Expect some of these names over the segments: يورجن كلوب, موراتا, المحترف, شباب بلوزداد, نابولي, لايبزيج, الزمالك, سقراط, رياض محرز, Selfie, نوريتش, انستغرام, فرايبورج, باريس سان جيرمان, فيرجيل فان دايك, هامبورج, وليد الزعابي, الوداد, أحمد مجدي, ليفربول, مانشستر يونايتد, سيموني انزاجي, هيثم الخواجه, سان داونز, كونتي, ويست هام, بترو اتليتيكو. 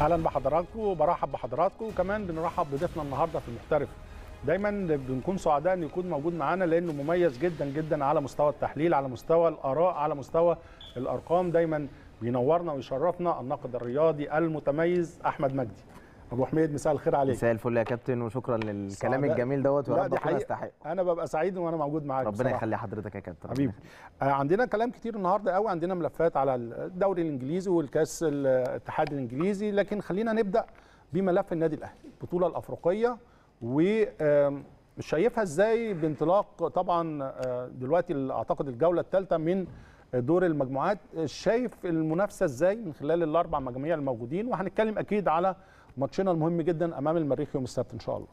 اهلا بحضراتكم وبرحب بحضراتكم، وكمان بنرحب بضيفنا النهارده في المحترف. دايما بنكون سعداء ان يكون موجود معانا لانه مميز جدا جدا على مستوى التحليل، على مستوى الاراء، على مستوى الارقام. دايما بينورنا ويشرفنا الناقد الرياضي المتميز احمد مجدي. ابو حميد مساء الخير عليك. مساء الفل يا كابتن، وشكرا للكلام الجميل دوت، ويا رب ربنا يستحق. انا ببقى سعيد وانا موجود معاك، ربنا يخلي حضرتك يا كابتن حبيبي. عندنا كلام كتير النهارده قوي، عندنا ملفات على الدوري الانجليزي والكاس الاتحاد الانجليزي، لكن خلينا نبدا بملف النادي الاهلي، البطوله الافريقيه وشايفها ازاي بانطلاق طبعا دلوقتي اعتقد الجوله الثالثه من دور المجموعات. شايف المنافسه ازاي من خلال الاربع مجاميع الموجودين، وهنتكلم اكيد على ماتشنا المهم جدا امام المريخ يوم السبت ان شاء الله.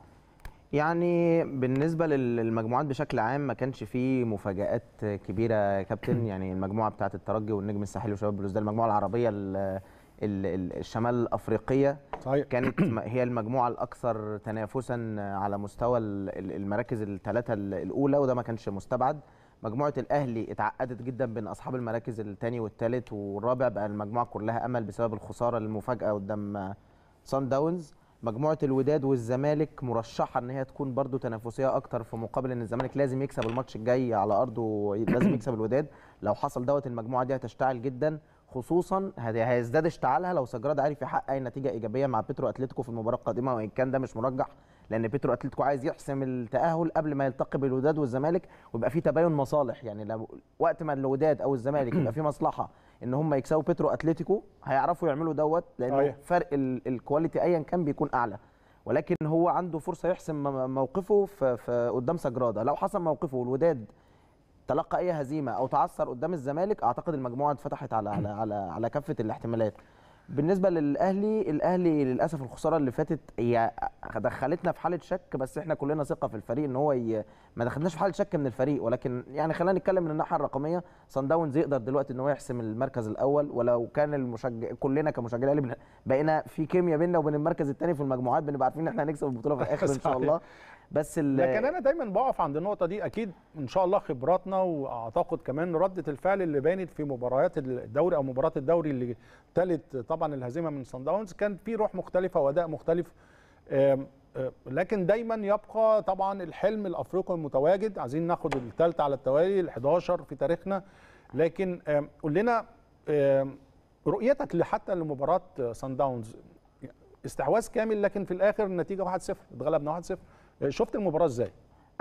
يعني بالنسبه للمجموعات بشكل عام ما كانش فيه مفاجآت كبيره يا كابتن. يعني المجموعه بتاعه الترجي والنجم الساحلي وشباب بلوز، ده المجموعه العربيه الشمال الافريقيه، كانت هي المجموعه الاكثر تنافسا على مستوى المراكز الثلاثه الاولى، وده ما كانش مستبعد. مجموعه الاهلي اتعقدت جدا بين اصحاب المراكز الثاني والثالث والرابع، بقى المجموعه كلها امل بسبب الخساره المفاجاه قدام سان داونز. مجموعه الوداد والزمالك مرشحه ان هي تكون برضو تنافسيه اكتر، في مقابل ان الزمالك لازم يكسب الماتش الجاي على ارضه، لازم يكسب الوداد. لو حصل دوت المجموعه دي هتشتعل جدا، خصوصا هيزداد اشتعالها لو سجراد عارف يحقق اي نتيجه ايجابيه مع بترو اتليتيكو في المباراه القادمه، وان كان ده مش مرجح لان بترو اتلتيكو عايز يحسم التاهل قبل ما يلتقي بالوداد والزمالك، ويبقى في تباين مصالح. يعني لو وقت ما الوداد او الزمالك يبقى في مصلحه ان هم يكسبوا بترو اتلتيكو هيعرفوا يعملوا دوت، لان فرق الكواليتي ايا كان بيكون اعلى، ولكن هو عنده فرصه يحسم موقفه في قدام سجراده. لو حسم موقفه والوداد تلقى اي هزيمه او تعثر قدام الزمالك، اعتقد المجموعه اتفتحت على على على, على كافه الاحتمالات. بالنسبه للاهلي، الاهلي للاسف الخساره اللي فاتت هي دخلتنا في حاله شك، بس احنا كلنا ثقه في الفريق ان هو ما دخلناش في حاله شك من الفريق، ولكن يعني خلينا نتكلم من الناحيه الرقميه. صن داونز يقدر دلوقتي ان هو يحسم المركز الاول، ولو كان كلنا كمشجعين الاهلي بقينا في كيمياء بيننا وبين المركز الثاني في المجموعات، بنبقى عارفين ان احنا هنكسب البطوله في الاخر ان شاء الله. بس لكن انا دايما بقف عند النقطه دي، اكيد ان شاء الله خبراتنا واعتقد كمان رده الفعل اللي بانت في مباريات الدوري او مباراه الدوري اللي تلت طبعا الهزيمه من سان داونز، كان في روح مختلفه واداء مختلف. لكن دايما يبقى طبعا الحلم الافريقي المتواجد، عايزين ناخد الثالثه على التوالي ال11 في تاريخنا. لكن قول لنا رؤيتك حتى لمباراه سان داونز، استحواذ كامل لكن في الاخر النتيجه 1-0، اتغلبنا 1-0. شفت المباراه ازاي؟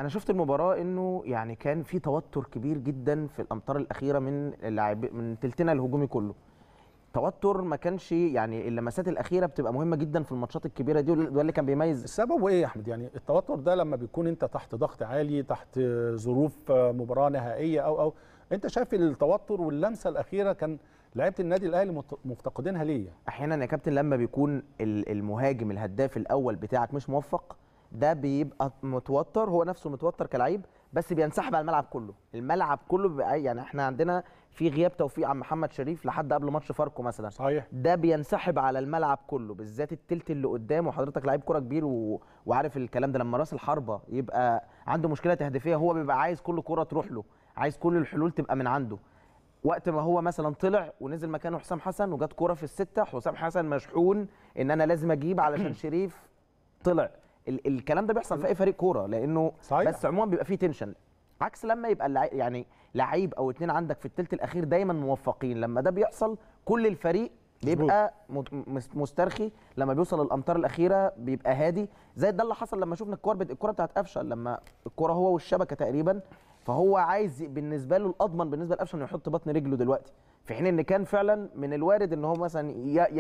انا شفت المباراه انه يعني كان في توتر كبير جدا في الامتار الاخيره من تلتنا الهجومي كله. توتر ما كانش، يعني اللمسات الاخيره بتبقى مهمه جدا في الماتشات الكبيره دي، وده اللي كان بيميز. السبب ايه يا احمد؟ يعني التوتر ده لما بيكون انت تحت ضغط عالي، تحت ظروف مباراه نهائيه او انت شايف التوتر واللمسه الاخيره كان لعيبه النادي الاهلي مفتقدينها ليه؟ احيانا يا كابتن لما بيكون المهاجم الهداف الاول بتاعك مش موفق، ده بيبقى متوتر، هو نفسه متوتر كلاعب، بس بينسحب على الملعب كله. الملعب كله بيبقى، يعني احنا عندنا في غياب توفيق عن محمد شريف لحد قبل ماتش فاركو مثلا، صحيح ده بينسحب على الملعب كله، بالذات التلت اللي قدام. وحضرتك لعيب كره كبير وعارف الكلام ده، لما راس الحربه يبقى عنده مشكله تهديفيه، هو بيبقى عايز كل كره تروح له، عايز كل الحلول تبقى من عنده. وقت ما هو مثلا طلع ونزل مكانه حسام حسن وجت كره في السته، حسام حسن مشحون ان انا لازم اجيب علشان شريف طلع. الكلام ده بيحصل في اي فريق كوره، لانه صحيح. بس عموما بيبقى فيه تنشن، عكس لما يبقى يعني لعيب او اتنين عندك في الثلث الاخير دايما موفقين. لما ده بيحصل كل الفريق بيبقى مسترخي، لما بيوصل الامتار الاخيره بيبقى هادي، زي ده اللي حصل لما شفنا الكوره بتاعت قفشه، لما الكوره هو والشبكه تقريبا، فهو عايز بالنسبه له الاضمن بالنسبه لقفشه انه يحط بطن رجله دلوقتي، في حين ان كان فعلا من الوارد ان هو مثلا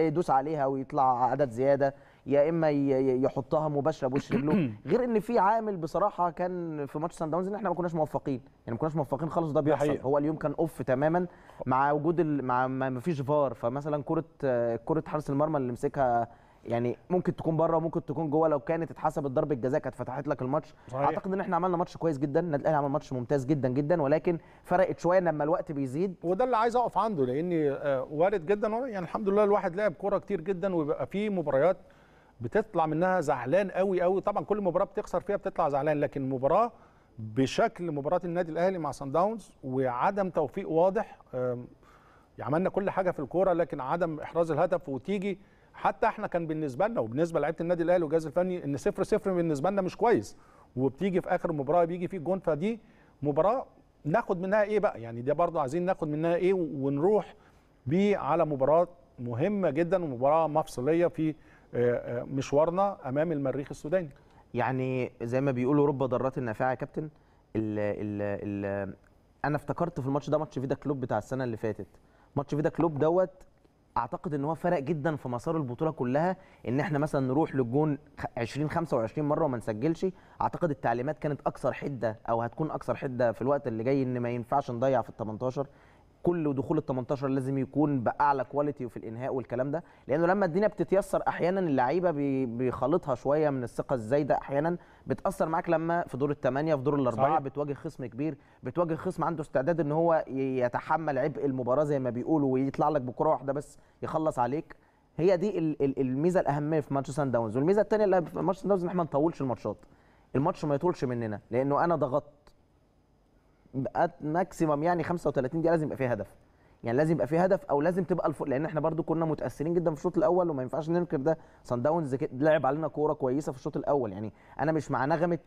يدوس عليها ويطلع عدد زياده، يا اما يحطها مباشره بوش رجله. غير ان في عامل بصراحه كان في ماتش سان داونز ان احنا ما كناش موفقين، يعني ما كناش موفقين خالص، وده بيحصل. هو اليوم كان اوف تماما مع وجود مع ما فيش فار، فمثلا كره حارس المرمى اللي مسكها يعني ممكن تكون بره وممكن تكون جوه، لو كانت اتحسبت ضربه جزاء كانت فتحت لك الماتش. صحيح. اعتقد ان احنا عملنا ماتش كويس جدا، النادي الاهلي عمل ماتش ممتاز جدا جدا، ولكن فرقت شويه لما الوقت بيزيد، وده اللي عايز اقف عنده، لان وارد جدا. يعني الحمد لله الواحد لعب كوره كتير جدا، وبيبقى في مباريات بتطلع منها زعلان قوي قوي، طبعا كل مباراه بتخسر فيها بتطلع زعلان، لكن مباراه بشكل مباراه النادي الاهلي مع سان داونز وعدم توفيق واضح، عملنا كل حاجه في الكوره لكن عدم احراز الهدف، وتيجي حتى احنا كان بالنسبه لنا وبالنسبه لعيبه النادي الاهلي والجهاز الفني ان 0-0 بالنسبه لنا مش كويس، وبتيجي في اخر مباراه بيجي فيه جون، فدي مباراه ناخد منها ايه بقى، يعني دي برضه عايزين ناخد منها ايه ونروح بيه على مباراه مهمه جدا ومباراه مفصليه في مشوارنا امام المريخ السوداني. يعني زي ما بيقولوا رب ضرات النافعه يا كابتن. انا افتكرت في الماتش ده ماتش فيدا كلوب بتاع السنه اللي فاتت، ماتش فيدا كلوب دوت اعتقد ان هو فرق جدا في مسار البطوله كلها، ان احنا مثلا نروح للجون 20-25 مره وما نسجلش. اعتقد التعليمات كانت اكثر حده او هتكون اكثر حده في الوقت اللي جاي، ان ما ينفعش نضيع في ال18، كل دخول ال18 لازم يكون باعلى كواليتي وفي الانهاء والكلام ده، لانه لما الدنيا بتتيسر احيانا اللعيبه بيخلطها شويه من الثقه الزايده، احيانا بتاثر معاك لما في دور ال8 في دور ال4 بتواجه خصم كبير، بتواجه خصم عنده استعداد ان هو يتحمل عبء المباراه زي ما بيقولوا ويطلع لك بكره واحده بس يخلص عليك. هي دي الميزه الاهميه في ماتش سان داونز. والميزه الثانيه اللي في ماتش سان داونز ان احنا ما نطولش الماتشات، الماتش ما يطولش مننا، لانه انا ضغطت بقى ماكسيمم يعني 35 دقيقه لازم يبقى فيها هدف، يعني لازم يبقى فيها هدف او لازم تبقى لان احنا برضو كنا متاثرين جدا في الشوط الاول وما ينفعش ننكر ده. سان داونز لعب علينا كوره كويسه في الشوط الاول، يعني انا مش مع نغمه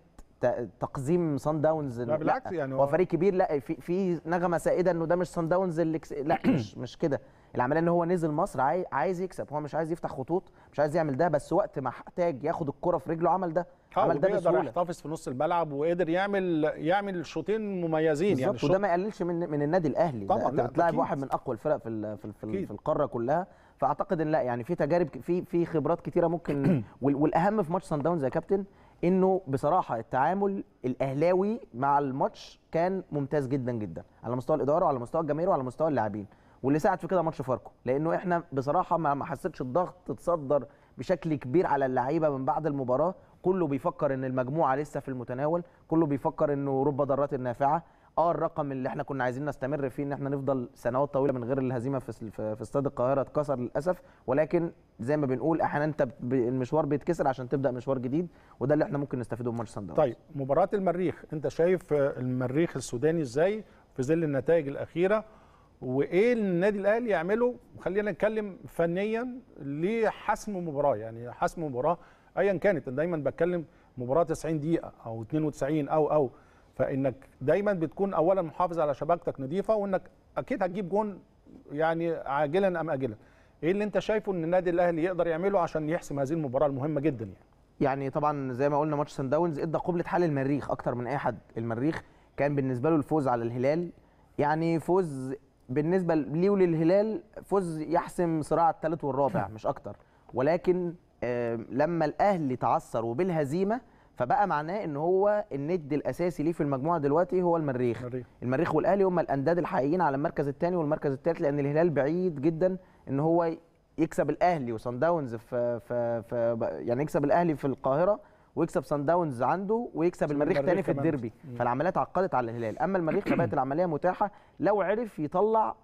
تقزيم سان داونز، لا بالعكس، يعني هو فريق كبير، لا في نغمه سائده انه ده مش سان داونز اللي لا مش كده العمليه، ان هو نزل مصر عايز يكسب، هو مش عايز يفتح خطوط، مش عايز يعمل ده، بس وقت ما احتاج ياخد الكره في رجله عمل ده، عمل ده بسهوله، قدر يحتفظ في نص الملعب وقدر يعمل شوطين مميزين يعني. وده ما يقللش من النادي الاهلي طبعا، انت بتلاعب واحد من اقوى الفرق في القاره كلها، فاعتقد ان لا يعني في تجارب في خبرات كتيره ممكن والاهم في ماتش سان داونز يا كابتن انه بصراحه التعامل الاهلاوي مع الماتش كان ممتاز جدا جدا على مستوى الاداره وعلى مستوى الجماهير وعلى مستوى اللاعبين، واللي ساعد في كده ماتش فاركو، لانه احنا بصراحه ما حسيتش الضغط تصدر بشكل كبير على اللعيبه من بعد المباراه، كله بيفكر ان المجموعه لسه في المتناول، كله بيفكر انه رب ضرات النافعه. الرقم اللي احنا كنا عايزين نستمر فيه ان احنا نفضل سنوات طويله من غير الهزيمه في استاد القاهره اتكسر للاسف، ولكن زي ما بنقول احيانا انت المشوار بيتكسر عشان تبدا مشوار جديد، وده اللي احنا ممكن نستفيده من ماتش سان داونز. طيب مباراه المريخ، انت شايف المريخ السوداني ازاي في ظل النتائج الاخيره، وايه النادي الاهلي يعمله؟ خلينا نتكلم فنيا لحسم مباراه، يعني حسم مباراه ايا كانت، انا دايما بتكلم مباراه 90 دقيقه او 92 او فانك دايما بتكون اولا محافظ على شبكتك نظيفه، وانك اكيد هتجيب جون يعني عاجلا ام اجلا. ايه اللي انت شايفه ان النادي الاهلي يقدر يعمله عشان يحسم هذه المباراه المهمه جدا يعني طبعا زي ما قلنا ماتش سان داونز ادى قبلة حل المريخ اكتر من اي حد. المريخ كان بالنسبه له الفوز على الهلال، يعني فوز بالنسبه ليه وللهلال فوز يحسم صراع الثالث والرابع مش اكتر، ولكن لما الاهلي تعثر وبالهزيمه فبقى معناه ان هو الند الاساسي ليه في المجموعه دلوقتي هو المريخ. المريخ والاهلي هم الانداد الحقيقيين على المركز الثاني والمركز الثالث، لان الهلال بعيد جدا ان هو يكسب الاهلي وصن داونز في يعني يكسب الاهلي في القاهره ويكسب سان داونز عنده ويكسب المريخ تاني في الديربي، فالعمليه اتعقدت على الهلال. اما المريخ فبقت العمليه متاحه لو عرف يطلع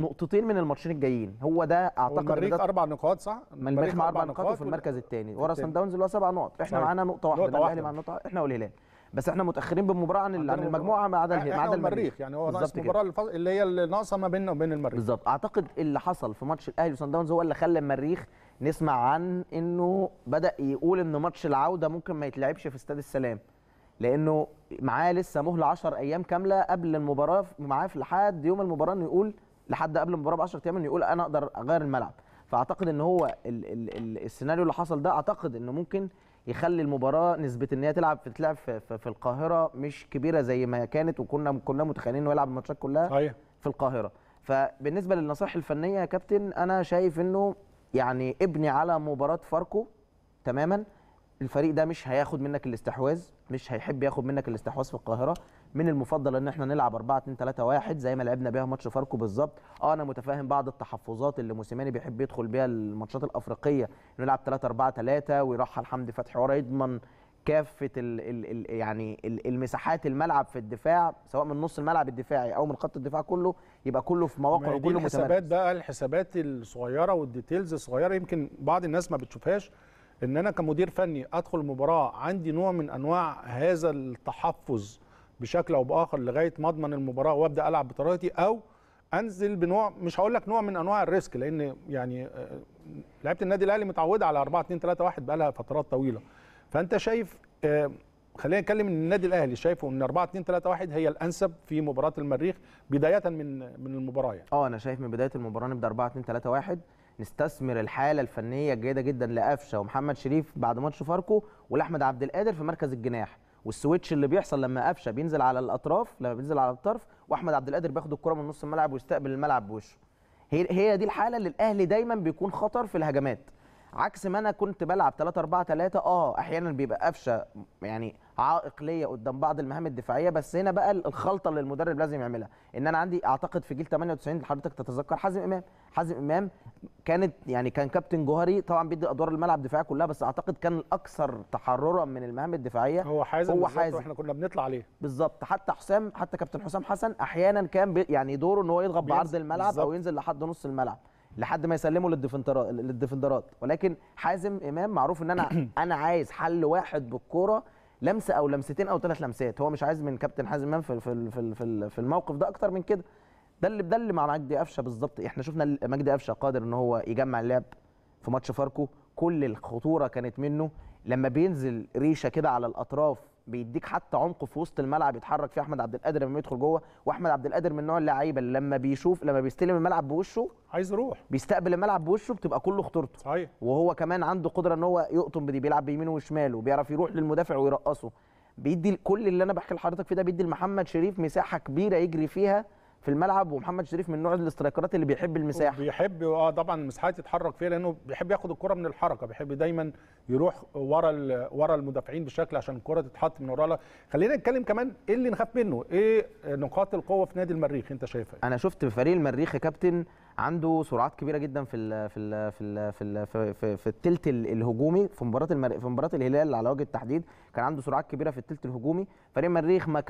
نقطتين من الماتشين الجايين، هو ده اعتقد. المريخ 4 نقاط صح؟ المريخ مع 4 نقاط وفي المركز الثاني ورا سان داونز اللي هو 7 نقط، احنا معانا نقطه واحده، الاهلي معانا نقطه، احنا والهلال بس احنا متاخرين بالمباراه عن المجموعه ما عدا المريخ، يعني هو ناقص المباراه اللي هي اللي ناقصه ما بيننا وبين المريخ بالظبط. اعتقد اللي حصل في ماتش الاهلي وسان داونز هو اللي خلى المريخ نسمع عن انه بدا يقول ان ماتش العوده ممكن ما يتلعبش في استاد السلام، لانه معاه لسه مهله 10 ايام كامله قبل المباراه، معاه في لحد يوم المباراه انه يقول لحد قبل المباراه ب 10 ايام انه يقول انا اقدر اغير الملعب. فاعتقد ان هو السيناريو اللي حصل ده اعتقد انه ممكن يخلي المباراه نسبه ان هي تتلعب في القاهره مش كبيره زي ما كانت، وكنا كلنا متخيلين انه يلعب الماتشات كلها في القاهره. فبالنسبه للنصائح الفنيه يا كابتن انا شايف انه يعني ابني على مباراه فاركو تماما، الفريق ده مش هياخد منك الاستحواذ، مش هيحب ياخد منك الاستحواذ في القاهره. من المفضل ان احنا نلعب 4-2-3-1 زي ما لعبنا بيها ماتش فاركو بالظبط. انا متفاهم بعض التحفظات اللي موسيماني بيحب يدخل بيها الماتشات الافريقيه، نلعب 3-4-3 ويرحل حمدي فتحي ورا، يضمن كافه يعني المساحات الملعب في الدفاع سواء من نص الملعب الدفاعي او من خط الدفاع كله، يبقى كله في مواقع وكله متمركز. الحسابات بقى الحسابات الصغيره والديتيلز الصغيره يمكن بعض الناس ما بتشوفهاش، ان انا كمدير فني ادخل المباراه عندي نوع من انواع هذا التحفظ بشكل او باخر لغايه ما اضمن المباراه وابدا العب بطريقتي، او انزل بنوع، مش هقول لك نوع من انواع الريسك، لان يعني لعيبه النادي الاهلي متعوده على 4-2-3-1 بقى لها فترات طويله. فانت شايف، خلينا نتكلم ان النادي الاهلي شايفه ان 4-2-3-1 هي الانسب في مباراه المريخ بدايه من المباراه يعني. انا شايف من بدايه المباراه نبدا 4-2-3-1، نستثمر الحاله الفنيه الجيده جدا لقفشه ومحمد شريف بعد ماتش فاركو ولاحمد عبد القادر في مركز الجناح، والسويتش اللي بيحصل لما قفشه بينزل على الاطراف، لما بينزل على الطرف واحمد عبد القادر بياخد الكره من نص الملعب ويستقبل الملعب بوشه. هي دي الحاله اللي الاهلي دايما بيكون خطر في الهجمات، عكس ما انا كنت بلعب 3-4-3. احيانا بيبقى قفشه يعني عائق ليا قدام بعض المهام الدفاعيه، بس هنا بقى الخلطه اللي المدرب لازم يعملها. ان انا عندي اعتقد في جيل 98 حضرتك تتذكر حازم امام كانت يعني كان كابتن جوهري، طبعا بيدي ادوار الملعب الدفاعيه كلها، بس اعتقد كان الاكثر تحررا من المهام الدفاعيه هو حازم. احنا كنا بنطلع عليه بالظبط، حتى كابتن حسام حسن احيانا كان يعني دوره ان هو يضغط بعرض الملعب بالزبط، او ينزل لحد نص الملعب لحد ما يسلموا للديفندرات. ولكن حازم امام معروف ان انا عايز حل واحد بالكوره، لمسه او لمستين او 3 لمسات، هو مش عايز من كابتن حازم امام في الموقف ده اكتر من كده. ده اللي مع مجدي قفشه بالظبط. احنا شفنا مجدي قفشه قادر ان هو يجمع اللعب في ماتش فاركو، كل الخطوره كانت منه لما بينزل ريشه كده على الاطراف، بيديك حتى عمق في وسط الملعب يتحرك فيه احمد عبد القادر لما يدخل جوه. واحمد عبد القادر من نوع اللعيبه اللي لما بيستلم الملعب بوشه عايز يروح، بيستقبل الملعب بوشه، بتبقى كله خطورته صحيح. وهو كمان عنده قدره ان هو يقطم بدي، بيلعب بيمينه وشماله، وبيعرف يروح للمدافع ويرقصه، بيدي كل اللي انا بحكي لحضرتك فيه ده، بيدي لمحمد شريف مساحه كبيره يجري فيها في الملعب. ومحمد شريف من نوع الاسترايكرات اللي بيحب المساحه، بيحب طبعا المساحات يتحرك فيها، لانه بيحب ياخد الكره من الحركه، بيحب دايما يروح ورا المدافعين بالشكل عشان الكره تتحط من وراه. خلينا نتكلم كمان ايه اللي نخاف منه، ايه نقاط القوه في نادي المريخ انت شايفها؟ انا شفت فريق المريخ يا كابتن عنده سرعات كبيره جدا في ال في ال في ال في ال في, في, في الثلث الهجومي. في مباراه الهلال على وجه التحديد كان عنده سرعات كبيره في الثلث الهجومي. فريق المريخ ما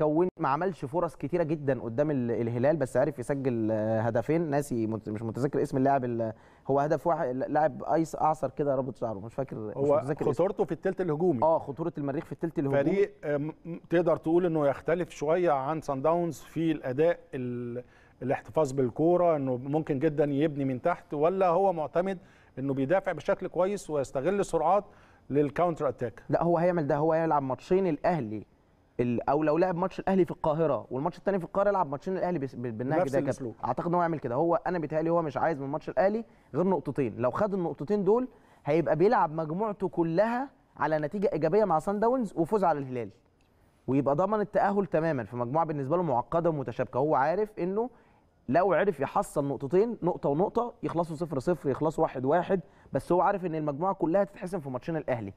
عملش فرص كتيره جدا قدام الهلال، بس عرف يسجل هدفين. مش متذكر اسم اللاعب، هو هدف واحد لاعب اعصر كده رابط شعره، مش فاكر، مش متذكر خطورته في الثلث الهجومي. خطوره المريخ في الثلث الهجومي، فريق تقدر تقول انه يختلف شويه عن سان داونز في الاداء، الاحتفاظ بالكوره، انه ممكن جدا يبني من تحت، ولا هو معتمد انه بيدافع بشكل كويس ويستغل السرعات للكاونتر اتاك؟ لا، هو هيعمل ده، هو هيلعب ماتشين الاهلي، او لو لعب ماتش الاهلي في القاهره والماتش الثاني في القاهره، يلعب ماتشين الاهلي بالنهج ده. اعتقد ان هو يعمل كده. انا بيتهيألي هو مش عايز من ماتش الاهلي غير نقطتين، لو خد النقطتين دول هيبقى بيلعب مجموعته كلها على نتيجه ايجابيه مع سان داونز وفوز على الهلال، ويبقى ضمن التاهل تماما في مجموعه بالنسبه له معقده ومتشابكه. هو عارف انه لو عرف يحصل نقطتين، نقطه ونقطه، يخلصوا 0-0، يخلصوا 1-1، بس هو عارف ان المجموعه كلها هتتحسم في ماتشين الاهلي.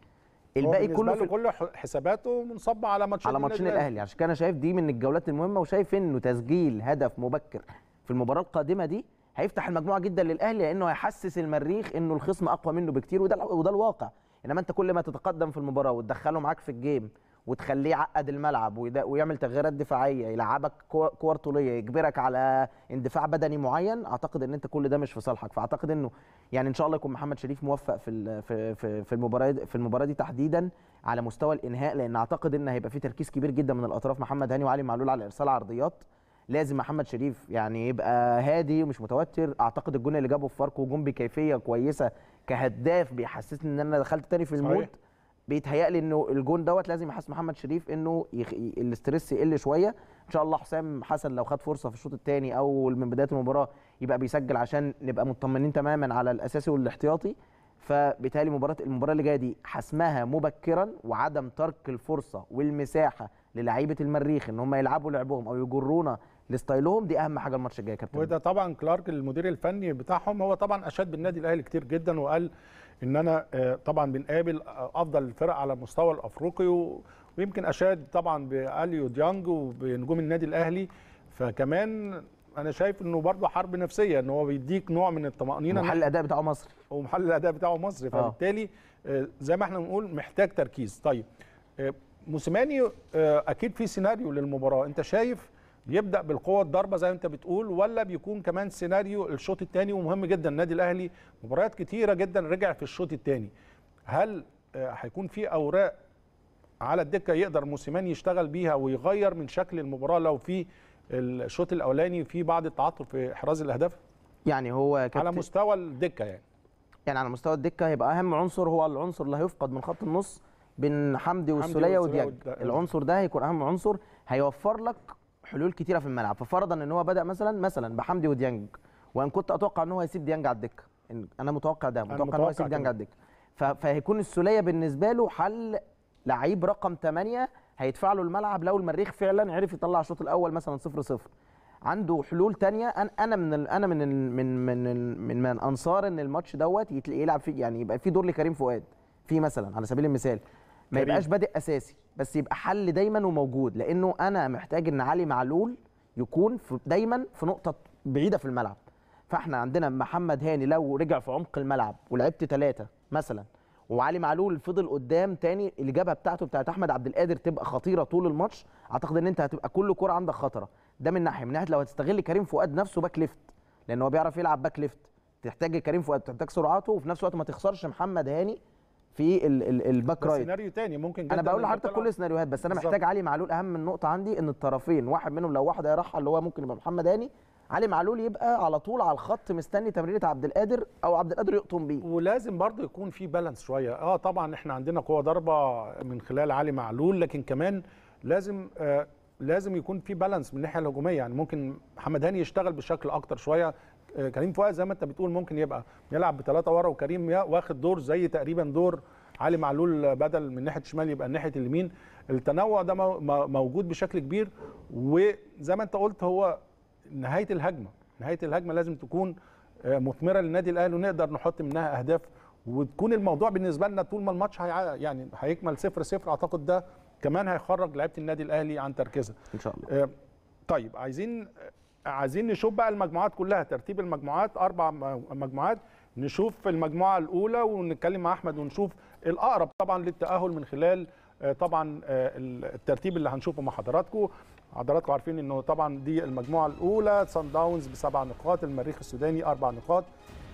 الباقي كله حساباته منصبه على ماتشين الاهلي. عشان كده انا شايف دي من الجولات المهمه، وشايف انه تسجيل هدف مبكر في المباراه القادمه دي هيفتح المجموعه جدا للاهلي، لانه هيحسس المريخ انه الخصم اقوى منه بكتير. وده الواقع. انما انت كل ما تتقدم في المباراه وتدخله معاك في الجيم وتخليه يعقد الملعب ويعمل تغييرات دفاعيه، يلعبك كور طوليه، يجبرك على اندفاع بدني معين، اعتقد ان انت كل ده مش في صالحك. فاعتقد انه يعني ان شاء الله يكون محمد شريف موفق في المباراه دي تحديدا على مستوى الانهاء، لان اعتقد ان هيبقى في تركيز كبير جدا من الاطراف، محمد هاني وعلي معلول، على ارسال عرضيات. لازم محمد شريف يعني يبقى هادي ومش متوتر. اعتقد الجون اللي جابه في فاركو جون بكيفيه كويسه كهداف، بيحسسني ان انا دخلت تاني في المود. بيتهيألي انه الجون لازم يحس محمد شريف انه الاستريس يقل شويه. ان شاء الله حسام حسن لو خد فرصه في الشوط الثاني او من بدايه المباراه يبقى بيسجل، عشان نبقى مطمنين تماما على الاساسي والاحتياطي. فبالتالي المباراه اللي جايه دي حسمها مبكرا، وعدم ترك الفرصه والمساحه للاعيبه المريخ ان هم يلعبوا لعبهم او يجرونا لستايلهم، دي اهم حاجه الماتش الجاي يا كابتن. وده طبعا كلارك المدير الفني بتاعهم هو طبعا اشاد بالنادي الاهلي كتير جدا، وقال ان انا طبعا بنقابل افضل الفرق على المستوى الافريقي، ويمكن اشاد طبعا باليو ديانج وبنجوم النادي الاهلي. فكمان انا شايف انه برضه حرب نفسيه، ان هو بيديك نوع من الطمانينه، محل الاداء بتاعه مصري، فبالتالي زي ما احنا بنقول محتاج تركيز. طيب موسيماني اكيد في سيناريو للمباراه، انت شايف يبدا بالقوه الضربه زي ما انت بتقول، ولا بيكون كمان سيناريو الشوط الثاني؟ ومهم جدا النادي الاهلي مباريات كتيره جدا رجع في الشوط الثاني، هل هيكون في اوراق على الدكه يقدر موسيماني يشتغل بيها ويغير من شكل المباراه لو في الشوط الاولاني في بعض التعثر في احراز الاهداف؟ يعني هو على مستوى الدكه يعني على مستوى الدكه هيبقى اهم عنصر هو العنصر اللي هيفقد من خط النص بين حمدي والسوليه وديانج. العنصر ده هيكون اهم عنصر هيوفر لك حلول كتيره في الملعب. ففرضا ان هو بدا مثلا بحمدي وديانج، وان كنت اتوقع ان هو هيسيب ديانج على الدكه، انا متوقع ده، متوقع ان هو هيسيب ديانج على الدكه، فهيكون السوليه بالنسبه له حل لعيب رقم 8 هيدفع له الملعب. لو المريخ فعلا عرف يطلع الشوط الاول مثلا 0-0 عنده حلول تانية. انا من انصار ان الماتش دوت يلعب فيه، يعني يبقى في دور لكريم فؤاد في مثلا على سبيل المثال، ما يبقاش بادئ اساسي بس يبقى حل دايما وموجود، لانه انا محتاج ان علي معلول يكون دايما في نقطه بعيده في الملعب. فاحنا عندنا محمد هاني لو رجع في عمق الملعب ولعبت 3 مثلا، وعلي معلول فضل قدام تاني، الجبهه بتاعته بتاعت احمد عبد القادر تبقى خطيره طول الماتش، اعتقد ان انت هتبقى كل كوره عندك خطره. ده من ناحيه، لو هتستغل كريم فؤاد نفسه باك ليفت، لان هو بيعرف يلعب باك ليفت، تحتاج كريم فؤاد، تحتاج سرعاته، وفي نفس الوقت ما تخسرش محمد هاني في الباك رايت. سيناريو تاني ممكن جدا، انا بقول لحضرتك كل السيناريوهات، بس انا محتاج علي معلول. اهم النقطه عندي ان الطرفين واحد منهم لو واحد هيرحل اللي هو ممكن يبقى محمد هاني، علي معلول يبقى على طول على الخط مستني تمريره عبد القادر، او عبد القادر يقطم بيه. ولازم برضه يكون في بالانس شويه. طبعا احنا عندنا قوه ضربه من خلال علي معلول، لكن كمان لازم يكون في بالانس من الناحيه الهجوميه. يعني ممكن محمد هاني يشتغل بشكل اكتر شويه، كريم فؤاد زي ما انت بتقول ممكن يبقى يلعب ب3 ورا، وكريم واخد دور زي تقريبا دور علي معلول، بدل من ناحيه الشمال يبقى ناحيه اليمين. التنوع ده موجود بشكل كبير، وزي ما انت قلت هو نهايه الهجمه لازم تكون مثمره للنادي الاهلي، ونقدر نحط منها اهداف، وتكون الموضوع بالنسبه لنا طول ما الماتش يعني هيكمل 0-0. اعتقد ده كمان هيخرج لعيبه النادي الاهلي عن تركيزها ان شاء الله. طيب، عايزين نشوف بقى المجموعات كلها، ترتيب المجموعات 4 مجموعات. نشوف المجموعه الاولى ونتكلم مع احمد ونشوف الاقرب طبعا للتاهل من خلال طبعا الترتيب اللي هنشوفه مع حضراتكم عارفين انه طبعا دي المجموعه الاولى: سان داونز ب7 نقاط، المريخ السوداني 4 نقاط،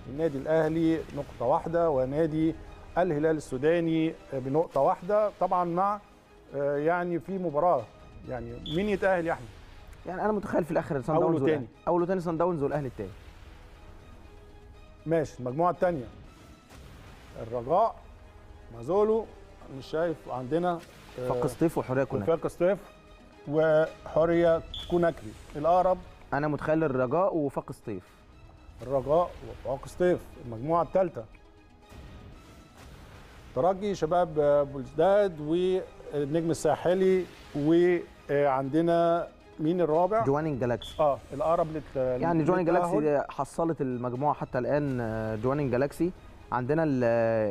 النادي الاهلي نقطه واحده، ونادي الهلال السوداني بنقطه واحده. طبعا مع في مباراه، يعني مين يتاهل يا احمد؟ يعني انا متخيل في الاخر سان داونز اول وثاني سان داونز والاهلي الثاني. ماشي. المجموعه الثانيه الرجاء، مازولو، مش شايف عندنا فاقسطيف وحريه كوناكري الاقرب انا متخيل الرجاء وفاقسطيف. المجموعه الثالثه ترجي، شباب بلوزداد، والنجم الساحلي، وعندنا مين الرابع؟ جوانينج جالاكسي. الاقرب يعني جوانينج جالاكسي حصلت المجموعه حتى الان. جوانينج جالاكسي عندنا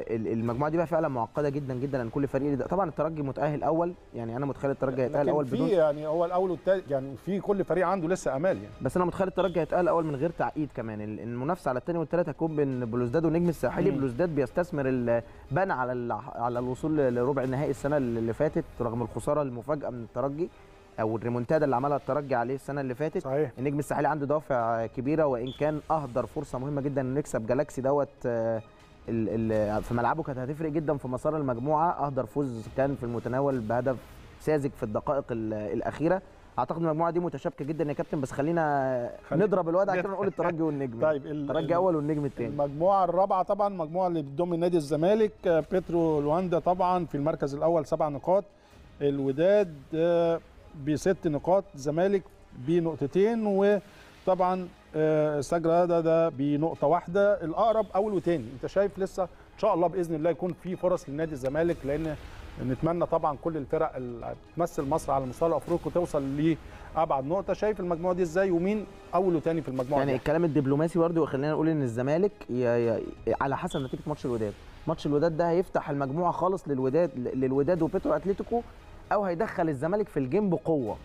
المجموعه دي بقى فعلا معقده جدا جدا، لان كل فريق طبعا الترجي متاهل اول، يعني انا متخيل الترجي هيتاهل اول بدون، يعني هو الاول والثالث، يعني في كل فريق عنده لسه امال يعني. بس انا متخيل الترجي هيتاهل اول من غير تعقيد. كمان المنافسه على الثاني والثالث هتكون بين بلوزداد والنجم الساحلي. بلوزداد بيستثمر البان على الوصول لربع النهائي السنه اللي فاتت، رغم الخساره المفاجاه من الترجي او الريمونتادا اللي عملها الترجي عليه السنه اللي فاتت. صحيح. النجم الساحلي عنده دوافع كبيره، وان كان اهدر فرصه مهمه جدا انه يكسب جالاكسي دوت في ملعبه، كانت هتفرق جدا في مسار المجموعه. اهدر فوز كان في المتناول بهدف ساذج في الدقائق الاخيره. اعتقد المجموعه دي متشابكه جدا يا كابتن، بس خلينا نضرب الوضع كده ونقول الترجي والنجم. طيب، الترجي اول والنجم الثاني. المجموعه الرابعه طبعا المجموعه اللي بتضم نادي الزمالك، بترو لواندا طبعا في المركز الاول 7 نقاط، الوداد ب6 نقاط، الزمالك ب2 نقطتين، وطبعا سجراد ده بنقطه واحده. الاقرب اول وثاني. انت شايف لسه ان شاء الله باذن الله يكون في فرص لنادي الزمالك، لان نتمنى طبعا كل الفرق اللي بتمثل مصر على مستوى الافريقي توصل لابعد نقطه. شايف المجموعه دي ازاي، ومين اول وثاني في المجموعه دي؟ يعني الكلام الدبلوماسي برده، وخلينا نقول ان الزمالك على حسب نتيجه ماتش الوداد. ماتش الوداد ده هيفتح المجموعه خالص للوداد وبترو اتليتيكو، او هيدخل الزمالك في الجيم بقوه.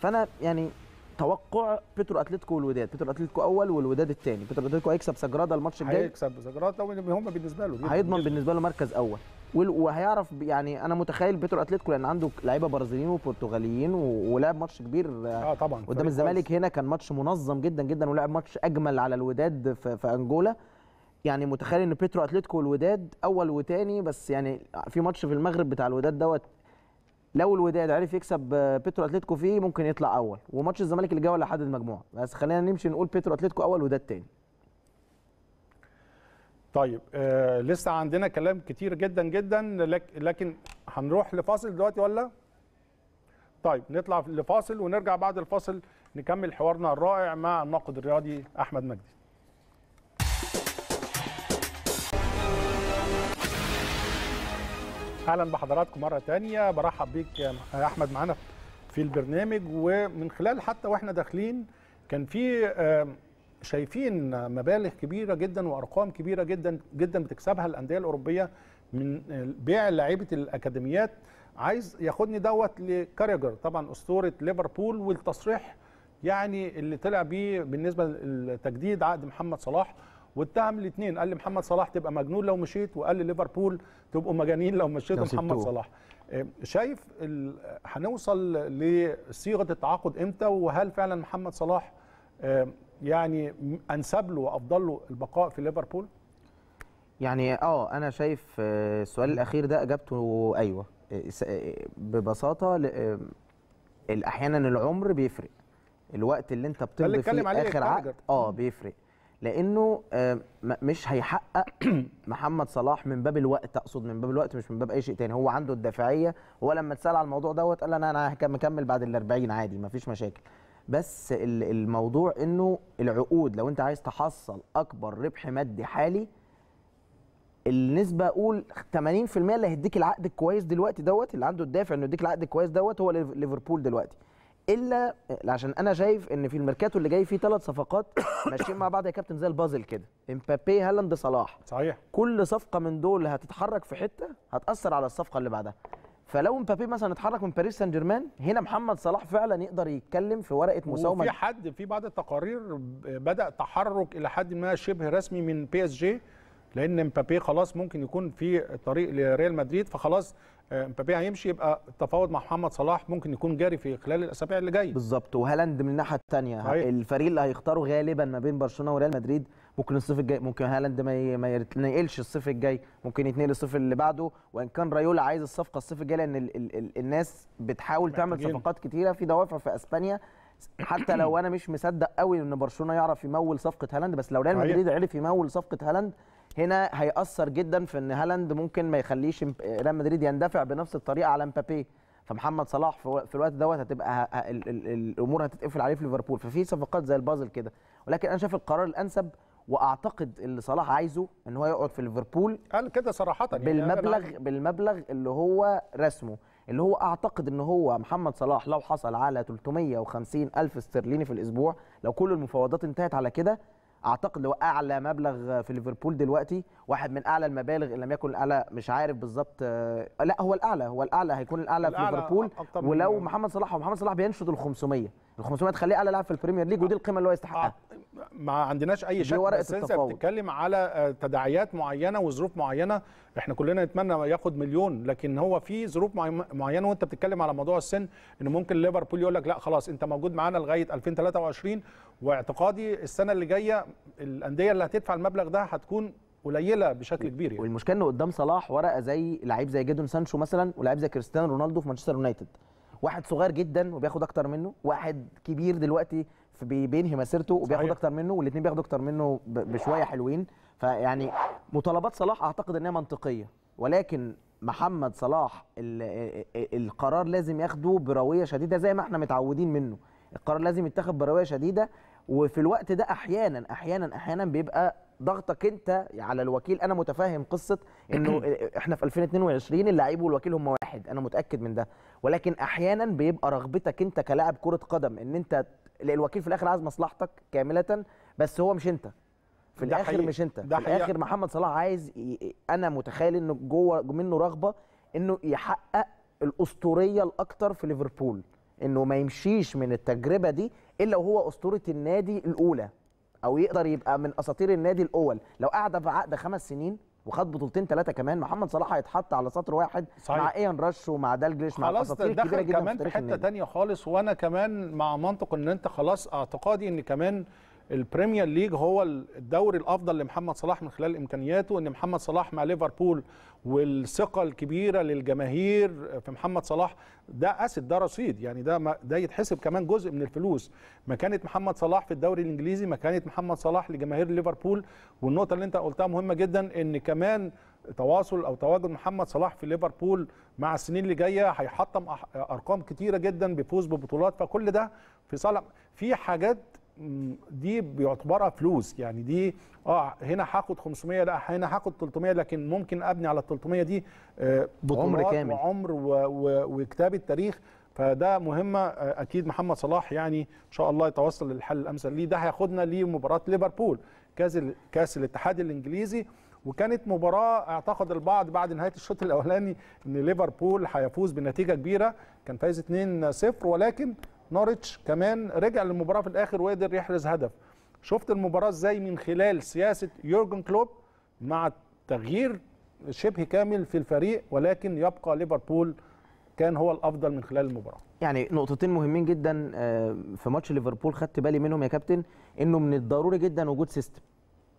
فانا يعني توقع بترو اتلتيكو والوداد، بترو اتلتيكو اول والوداد الثاني. بترو اتلتيكو هيكسب سجراده الماتش الجاي، هيكسب سجراده، هم بالنسبه له هيضمن بالنسبه له مركز اول، وهيعرف. يعني انا متخيل بترو اتلتيكو لان عنده لعيبه برازيليين وبرتغاليين، ولعب ماتش كبير طبعا قدام الزمالك. هنا كان ماتش منظم جدا جدا، ولعب ماتش اجمل على الوداد في انجولا. يعني متخيل ان بترو اتلتيكو والوداد اول وثاني، بس يعني في ماتش في المغرب بتاع الوداد دوت لو الوداد عرف يكسب بترو اتليتيكو فيه ممكن يطلع اول، وماتش الزمالك اللي جاي ولا حد المجموعه، بس خلينا نمشي نقول بترو اتليتيكو اول وداد تاني. طيب لسه عندنا كلام كتير جدا جدا، لكن هنروح لفاصل دلوقتي ولا؟ طيب نطلع لفاصل ونرجع بعد الفاصل نكمل حوارنا الرائع مع الناقد الرياضي احمد مجدي. اهلا بحضراتكم مره ثانيه، برحب بيك يا احمد معانا في البرنامج. ومن خلال حتى واحنا داخلين كان في شايفين مبالغ كبيره جدا وارقام كبيره جدا جدا بتكسبها الانديه الاوروبيه من بيع لعيبه الاكاديميات. عايز ياخدني دوت لكاريجر طبعا اسطوره ليفربول، والتصريح يعني اللي طلع بيه بالنسبه لتجديد عقد محمد صلاح، واتهم الاثنين، قال لمحمد صلاح تبقى مجنون لو مشيت، وقال لليفربول تبقوا مجانين لو مشيتوا محمد صلاح. شايف هنوصل لصيغه التعاقد امتى، وهل فعلا محمد صلاح يعني انسب له وافضل له البقاء في ليفربول؟ يعني انا شايف السؤال الاخير ده اجابته ايوه ببساطه. احيانا العمر بيفرق، الوقت اللي انت بتمضي فيه اخر عقد بيفرق، لانه مش هيحقق محمد صلاح من باب الوقت، اقصد من باب الوقت مش من باب اي شيء تاني. هو عنده الدافعيه، هو لما اتسال على الموضوع دوت قال انا هكمل بعد ال 40 عادي مفيش مشاكل. بس الموضوع انه العقود لو انت عايز تحصل اكبر ربح مادي حالي، النسبه اقول 80% اللي هيديك العقد الكويس دلوقتي دوت، اللي عنده الدافع انه يديك العقد الكويس دوت هو ليفربول دلوقتي. الا عشان انا شايف ان في الميركاتو اللي جاي فيه 3 صفقات ماشيين مع بعض يا كابتن زي البازل كده، امبابي هالاند صلاح، صحيح كل صفقه من دول هتتحرك في حته هتاثر على الصفقه اللي بعدها. فلو امبابي مثلا اتحرك من باريس سان جيرمان، هنا محمد صلاح فعلا يقدر يتكلم في ورقه مساومه. وفي حد في بعض التقارير بدا تحرك الى حد ما شبه رسمي من بي اس جي، لان امبابي خلاص ممكن يكون في طريق لريال مدريد، فخلاص امبابي هيمشي، يبقى التفاوض مع محمد صلاح ممكن يكون جاري في خلال الاسابيع اللي جايه. بالظبط. وهالاند من الناحيه الثانيه، الفريق اللي هيختاره غالبا ما بين برشلونه وريال مدريد، ممكن الصيف الجاي ممكن هالاند ما يتنقلش الصيف الجاي، ممكن يتنقل الصيف اللي بعده، وان كان رايولا عايز الصفقه الصيف الجاي، لان الناس بتحاول تعمل صفقات كتيره في دوافع في اسبانيا. حتى لو انا مش مصدق قوي ان برشلونه يعرف يمول صفقه هالاند، بس لو ريال مدريد عرف يمول صفقه هالاند هنا هيأثر جدا في ان هالاند ممكن ما يخليش ريال مدريد يندفع بنفس الطريقه على مبابي، فمحمد صلاح في الوقت دوت هتبقى الامور هتتقفل عليه في ليفربول. ففي صفقات زي البازل كده، ولكن انا شايف القرار الانسب واعتقد اللي صلاح عايزه ان هو يقعد في ليفربول. قال كده صراحه يعني بالمبلغ اللي هو رسمه، اللي هو اعتقد ان هو محمد صلاح لو حصل على 350 الف استرليني في الاسبوع، لو كل المفاوضات انتهت على كده، اعتقد هو اعلى مبلغ في ليفربول دلوقتي، واحد من اعلى المبالغ ان لم يكن الاعلى، مش عارف بالظبط، لا هو الاعلى هيكون الاعلى في ليفربول. ولو محمد صلاح بينشد ال 500 تخليه اعلى لاعب في البريمير ليج، ودي القيمه اللي هو يستحقها. ما عندناش اي شك، بس انت بتتكلم على تداعيات معينه وظروف معينه، احنا كلنا نتمنى ياخد مليون، لكن هو في ظروف معينه، وانت بتتكلم على موضوع السن، ان ممكن ليفربول يقول لك لا خلاص انت موجود معانا لغايه 2023، واعتقادي السنه اللي جايه الانديه اللي هتدفع المبلغ ده هتكون قليله بشكل كبير يعني. والمشكله ان قدام صلاح ورقه زي لعيب زي جيدون سانشو مثلا، ولاعيب زي كريستيانو رونالدو في مانشستر يونايتد، واحد صغير جدا وبياخد اكتر منه، واحد كبير دلوقتي بينهي مسيرته وبياخد اكتر منه، والاثنين بياخدوا اكتر منه بشويه حلوين. فيعني مطالبات صلاح اعتقد انها منطقيه، ولكن محمد صلاح القرار لازم ياخده برويه شديده زي ما احنا متعودين منه. القرار لازم يتاخد برويه شديده، وفي الوقت ده احيانا بيبقى ضغطك انت على الوكيل. انا متفاهم قصه انه احنا في 2022 اللاعب والوكيل هم واحد، انا متاكد من ده، ولكن احيانا بيبقى رغبتك انت كلاعب كره قدم ان انت الوكيل في الاخر عايز مصلحتك كامله، بس هو مش انت في الاخر، مش انت في الاخر. محمد صلاح عايز انا متخيل انه جوه منه رغبه انه يحقق الاسطوريه الاكثر في ليفربول، انه ما يمشيش من التجربه دي الا وهو اسطوره النادي الاولى، او يقدر يبقى من اساطير النادي الاول. لو قعد بعقد 5 سنين وخد بطولتين 3 كمان، محمد صلاح هيتحط على سطر واحد صحيح. مع ايان راش ومع دالجليش، مع اساطير كبيره جدا كمان في حته ثانيه خالص. وانا كمان مع منطق ان انت خلاص، اعتقادي ان كمان البريمير ليج هو الدوري الافضل لمحمد صلاح من خلال امكانياته، ان محمد صلاح مع ليفربول والثقه الكبيره للجماهير في محمد صلاح ده اسد، ده رصيد، يعني ده يتحسب كمان جزء من الفلوس. مكانه محمد صلاح في الدوري الانجليزي، مكانه محمد صلاح لجماهير ليفربول. والنقطه اللي انت قلتها مهمه جدا، ان كمان تواصل او تواجد محمد صلاح في ليفربول مع السنين اللي جايه هيحطم ارقام كتيره جدا بفوز ببطولات، فكل ده في صالح. في حاجات دي بيعتبرها فلوس، يعني دي هنا هاخد 500، لا هنا هاخد 300، لكن ممكن ابني على ال 300 دي بطولات وعمر وكتابه تاريخ. فده مهمه اكيد محمد صلاح يعني ان شاء الله يتوصل للحل الامثل ليه. ده هياخدنا لمباراه ليفربول كاس الاتحاد الانجليزي، وكانت مباراة اعتقد البعض بعد نهاية الشوط الأولاني إن ليفربول هيفوز بنتيجة كبيرة، كان فايز 2-0، ولكن نوريتش كمان رجع للمباراة في الآخر وقدر يحرز هدف. شفت المباراة إزاي من خلال سياسة يورجن كلوب مع تغيير شبه كامل في الفريق، ولكن يبقى ليفربول كان هو الأفضل من خلال المباراة. يعني نقطتين مهمين جدا في ماتش ليفربول خدت بالي منهم يا كابتن، إنه من الضروري جدا وجود سيستم.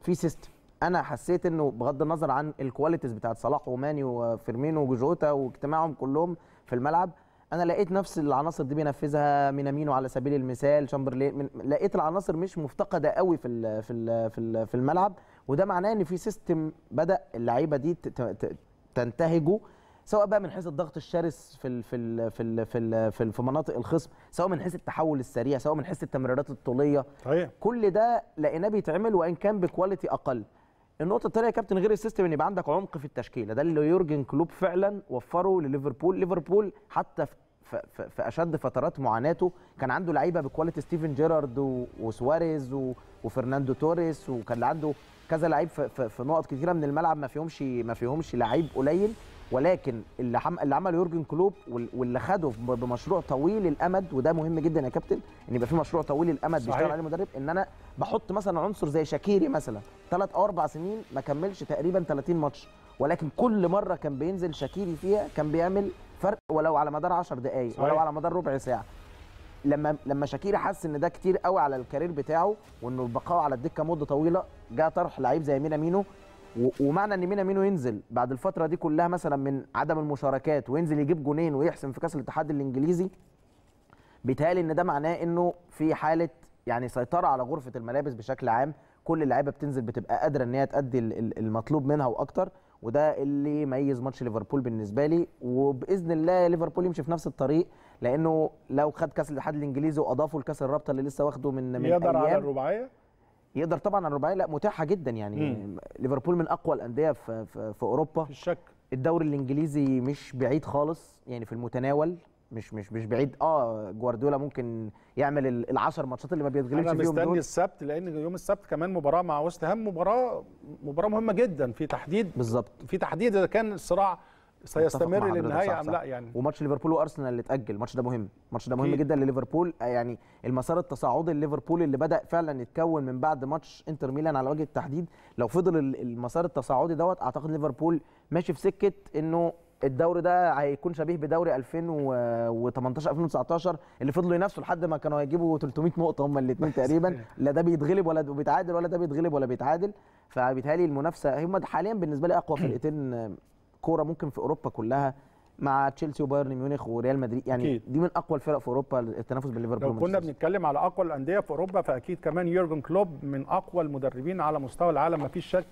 في سيستم، انا حسيت انه بغض النظر عن الكواليتيز بتاعت صلاح وماني وفيرمينو وجوتا واجتماعهم كلهم في الملعب، انا لقيت نفس العناصر دي بينفذها مينامينو على سبيل المثال، شامبرلين، لقيت العناصر مش مفتقده قوي في الملعب، وده معناه ان في سيستم بدا اللعيبه دي تنتهجه، سواء بقى من حيث الضغط الشرس في مناطق الخصم، سواء من حيث التحول السريع، سواء من حيث التمريرات الطوليه، كل ده لقيناه بيتعمل وان كان بكواليتي اقل. النقطة الثانية يا كابتن، غير السيستم، ان يبقى عندك عمق في التشكيلة، ده اللي يورجن كلوب فعلا وفره لليفربول. ليفربول حتى في اشد فترات معاناته كان عنده لعيبة بكواليتي ستيفن جيرارد وسواريز وفرناندو توريس، وكان عنده كذا لعيب في نقط كثيرة من الملعب ما فيهمش لعيب قليل، ولكن اللي عمله يورجن كلوب واللي خده بمشروع طويل الامد، وده مهم جدا يا كابتن ان يبقى في مشروع طويل الامد بيشتغل عليه المدرب، ان انا بحط مثلا عنصر زي شاكيري مثلا 3 أو 4 سنين ما كملش تقريبا 30 ماتش، ولكن كل مره كان بينزل شاكيري فيها كان بيعمل فرق، ولو على مدار 10 دقائق، ولو على مدار ربع ساعه. لما شاكيري حس ان ده كتير قوي على الكارير بتاعه، وانه البقاء على الدكه مده طويله، جاء طرح لعيب زي مينامينو، ومعنى ان مينامينو ينزل بعد الفتره دي كلها مثلا من عدم المشاركات وينزل يجيب جونين ويحسم في كاس الاتحاد الانجليزي، بيتهيألي ان ده معناه انه في حاله يعني سيطره على غرفه الملابس بشكل عام، كل اللعيبه بتنزل بتبقى قادره ان هي تأدي المطلوب منها واكتر، وده اللي ميز ماتش ليفربول بالنسبه لي. وباذن الله ليفربول يمشي في نفس الطريق، لانه لو خد كاس الاتحاد الانجليزي واضافوا لكاس الرابطه اللي لسه واخده من يقدر على الرباعيه، يقدر طبعا على الرباعيه، لا متاحه جدا يعني. ليفربول من اقوى الانديه في اوروبا، في الشك الدوري الانجليزي مش بعيد خالص، يعني في المتناول مش بعيد. جوارديولا ممكن يعمل ال10 ماتشات اللي ما بيتغلبش فيهم. انا مستني السبت، لان يوم السبت كمان مباراه مع ويست هام، مباراه مهمه جدا في تحديد بالظبط، في تحديد اذا كان الصراع سيستمر للنهايه ام لا يعني. وماتش ليفربول وارسنال اللي اتاجل، الماتش ده مهم، الماتش ده مهم جدا لليفربول، يعني المسار التصاعدي لليفربول اللي بدا فعلا يتكون من بعد ماتش انتر ميلان على وجه التحديد، لو فضل المسار التصاعدي دوت اعتقد ليفربول ماشي في سكه انه الدوري ده هيكون شبيه بدوري 2018 2019 اللي فضلوا ينافسوا لحد ما كانوا هيجيبوا 300 نقطه هم الاثنين تقريبا، لا ده بيتغلب ولا ده بيتعادل، ولا ده بيتغلب ولا بيتعادل. فبالتالي المنافسه هم حاليا بالنسبه لي اقوى فرقتين كوره ممكن في اوروبا كلها، مع تشيلسي وبايرن ميونخ وريال مدريد، يعني أكيد دي من اقوى الفرق في اوروبا التنافس بين ليفربول ومانشستر. لو كنا بنتكلم على اقوى الانديه في اوروبا، فاكيد كمان يورجن كلوب من اقوى المدربين على مستوى العالم، ما فيش شك،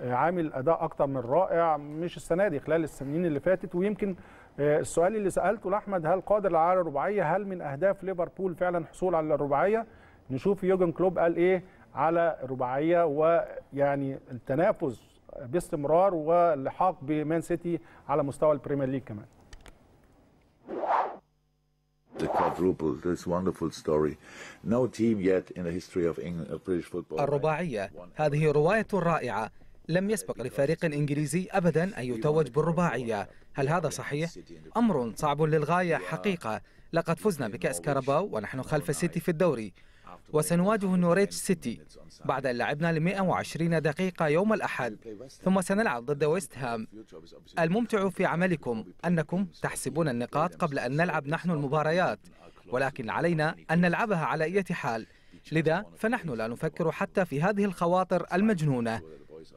عامل اداء اكتر من رائع، مش السنه دي، خلال السنين اللي فاتت. ويمكن السؤال اللي سالته لاحمد، هل قادر على الرباعيه؟ هل من اهداف ليفربول فعلا حصول على الرباعيه؟ نشوف يورجن كلوب قال ايه على الرباعيه، ويعني التنافس باستمرار واللحاق بمان سيتي على مستوى البريمير ليج كمان. الرباعية هذه رواية رائعة، لم يسبق لفريق إنجليزي أبدا أن يتوج بالرباعية، هل هذا صحيح؟ أمر صعب للغاية حقيقة، لقد فزنا بكأس كاراباو ونحن خلف السيتي في الدوري، وسنواجه نوريتش سيتي بعد أن لعبنا ل 120 دقيقة يوم الأحد، ثم سنلعب ضد ويست هام. الممتع في عملكم أنكم تحسبون النقاط قبل أن نلعب نحن المباريات، ولكن علينا أن نلعبها على أي حال، لذا فنحن لا نفكر حتى في هذه الخواطر المجنونة،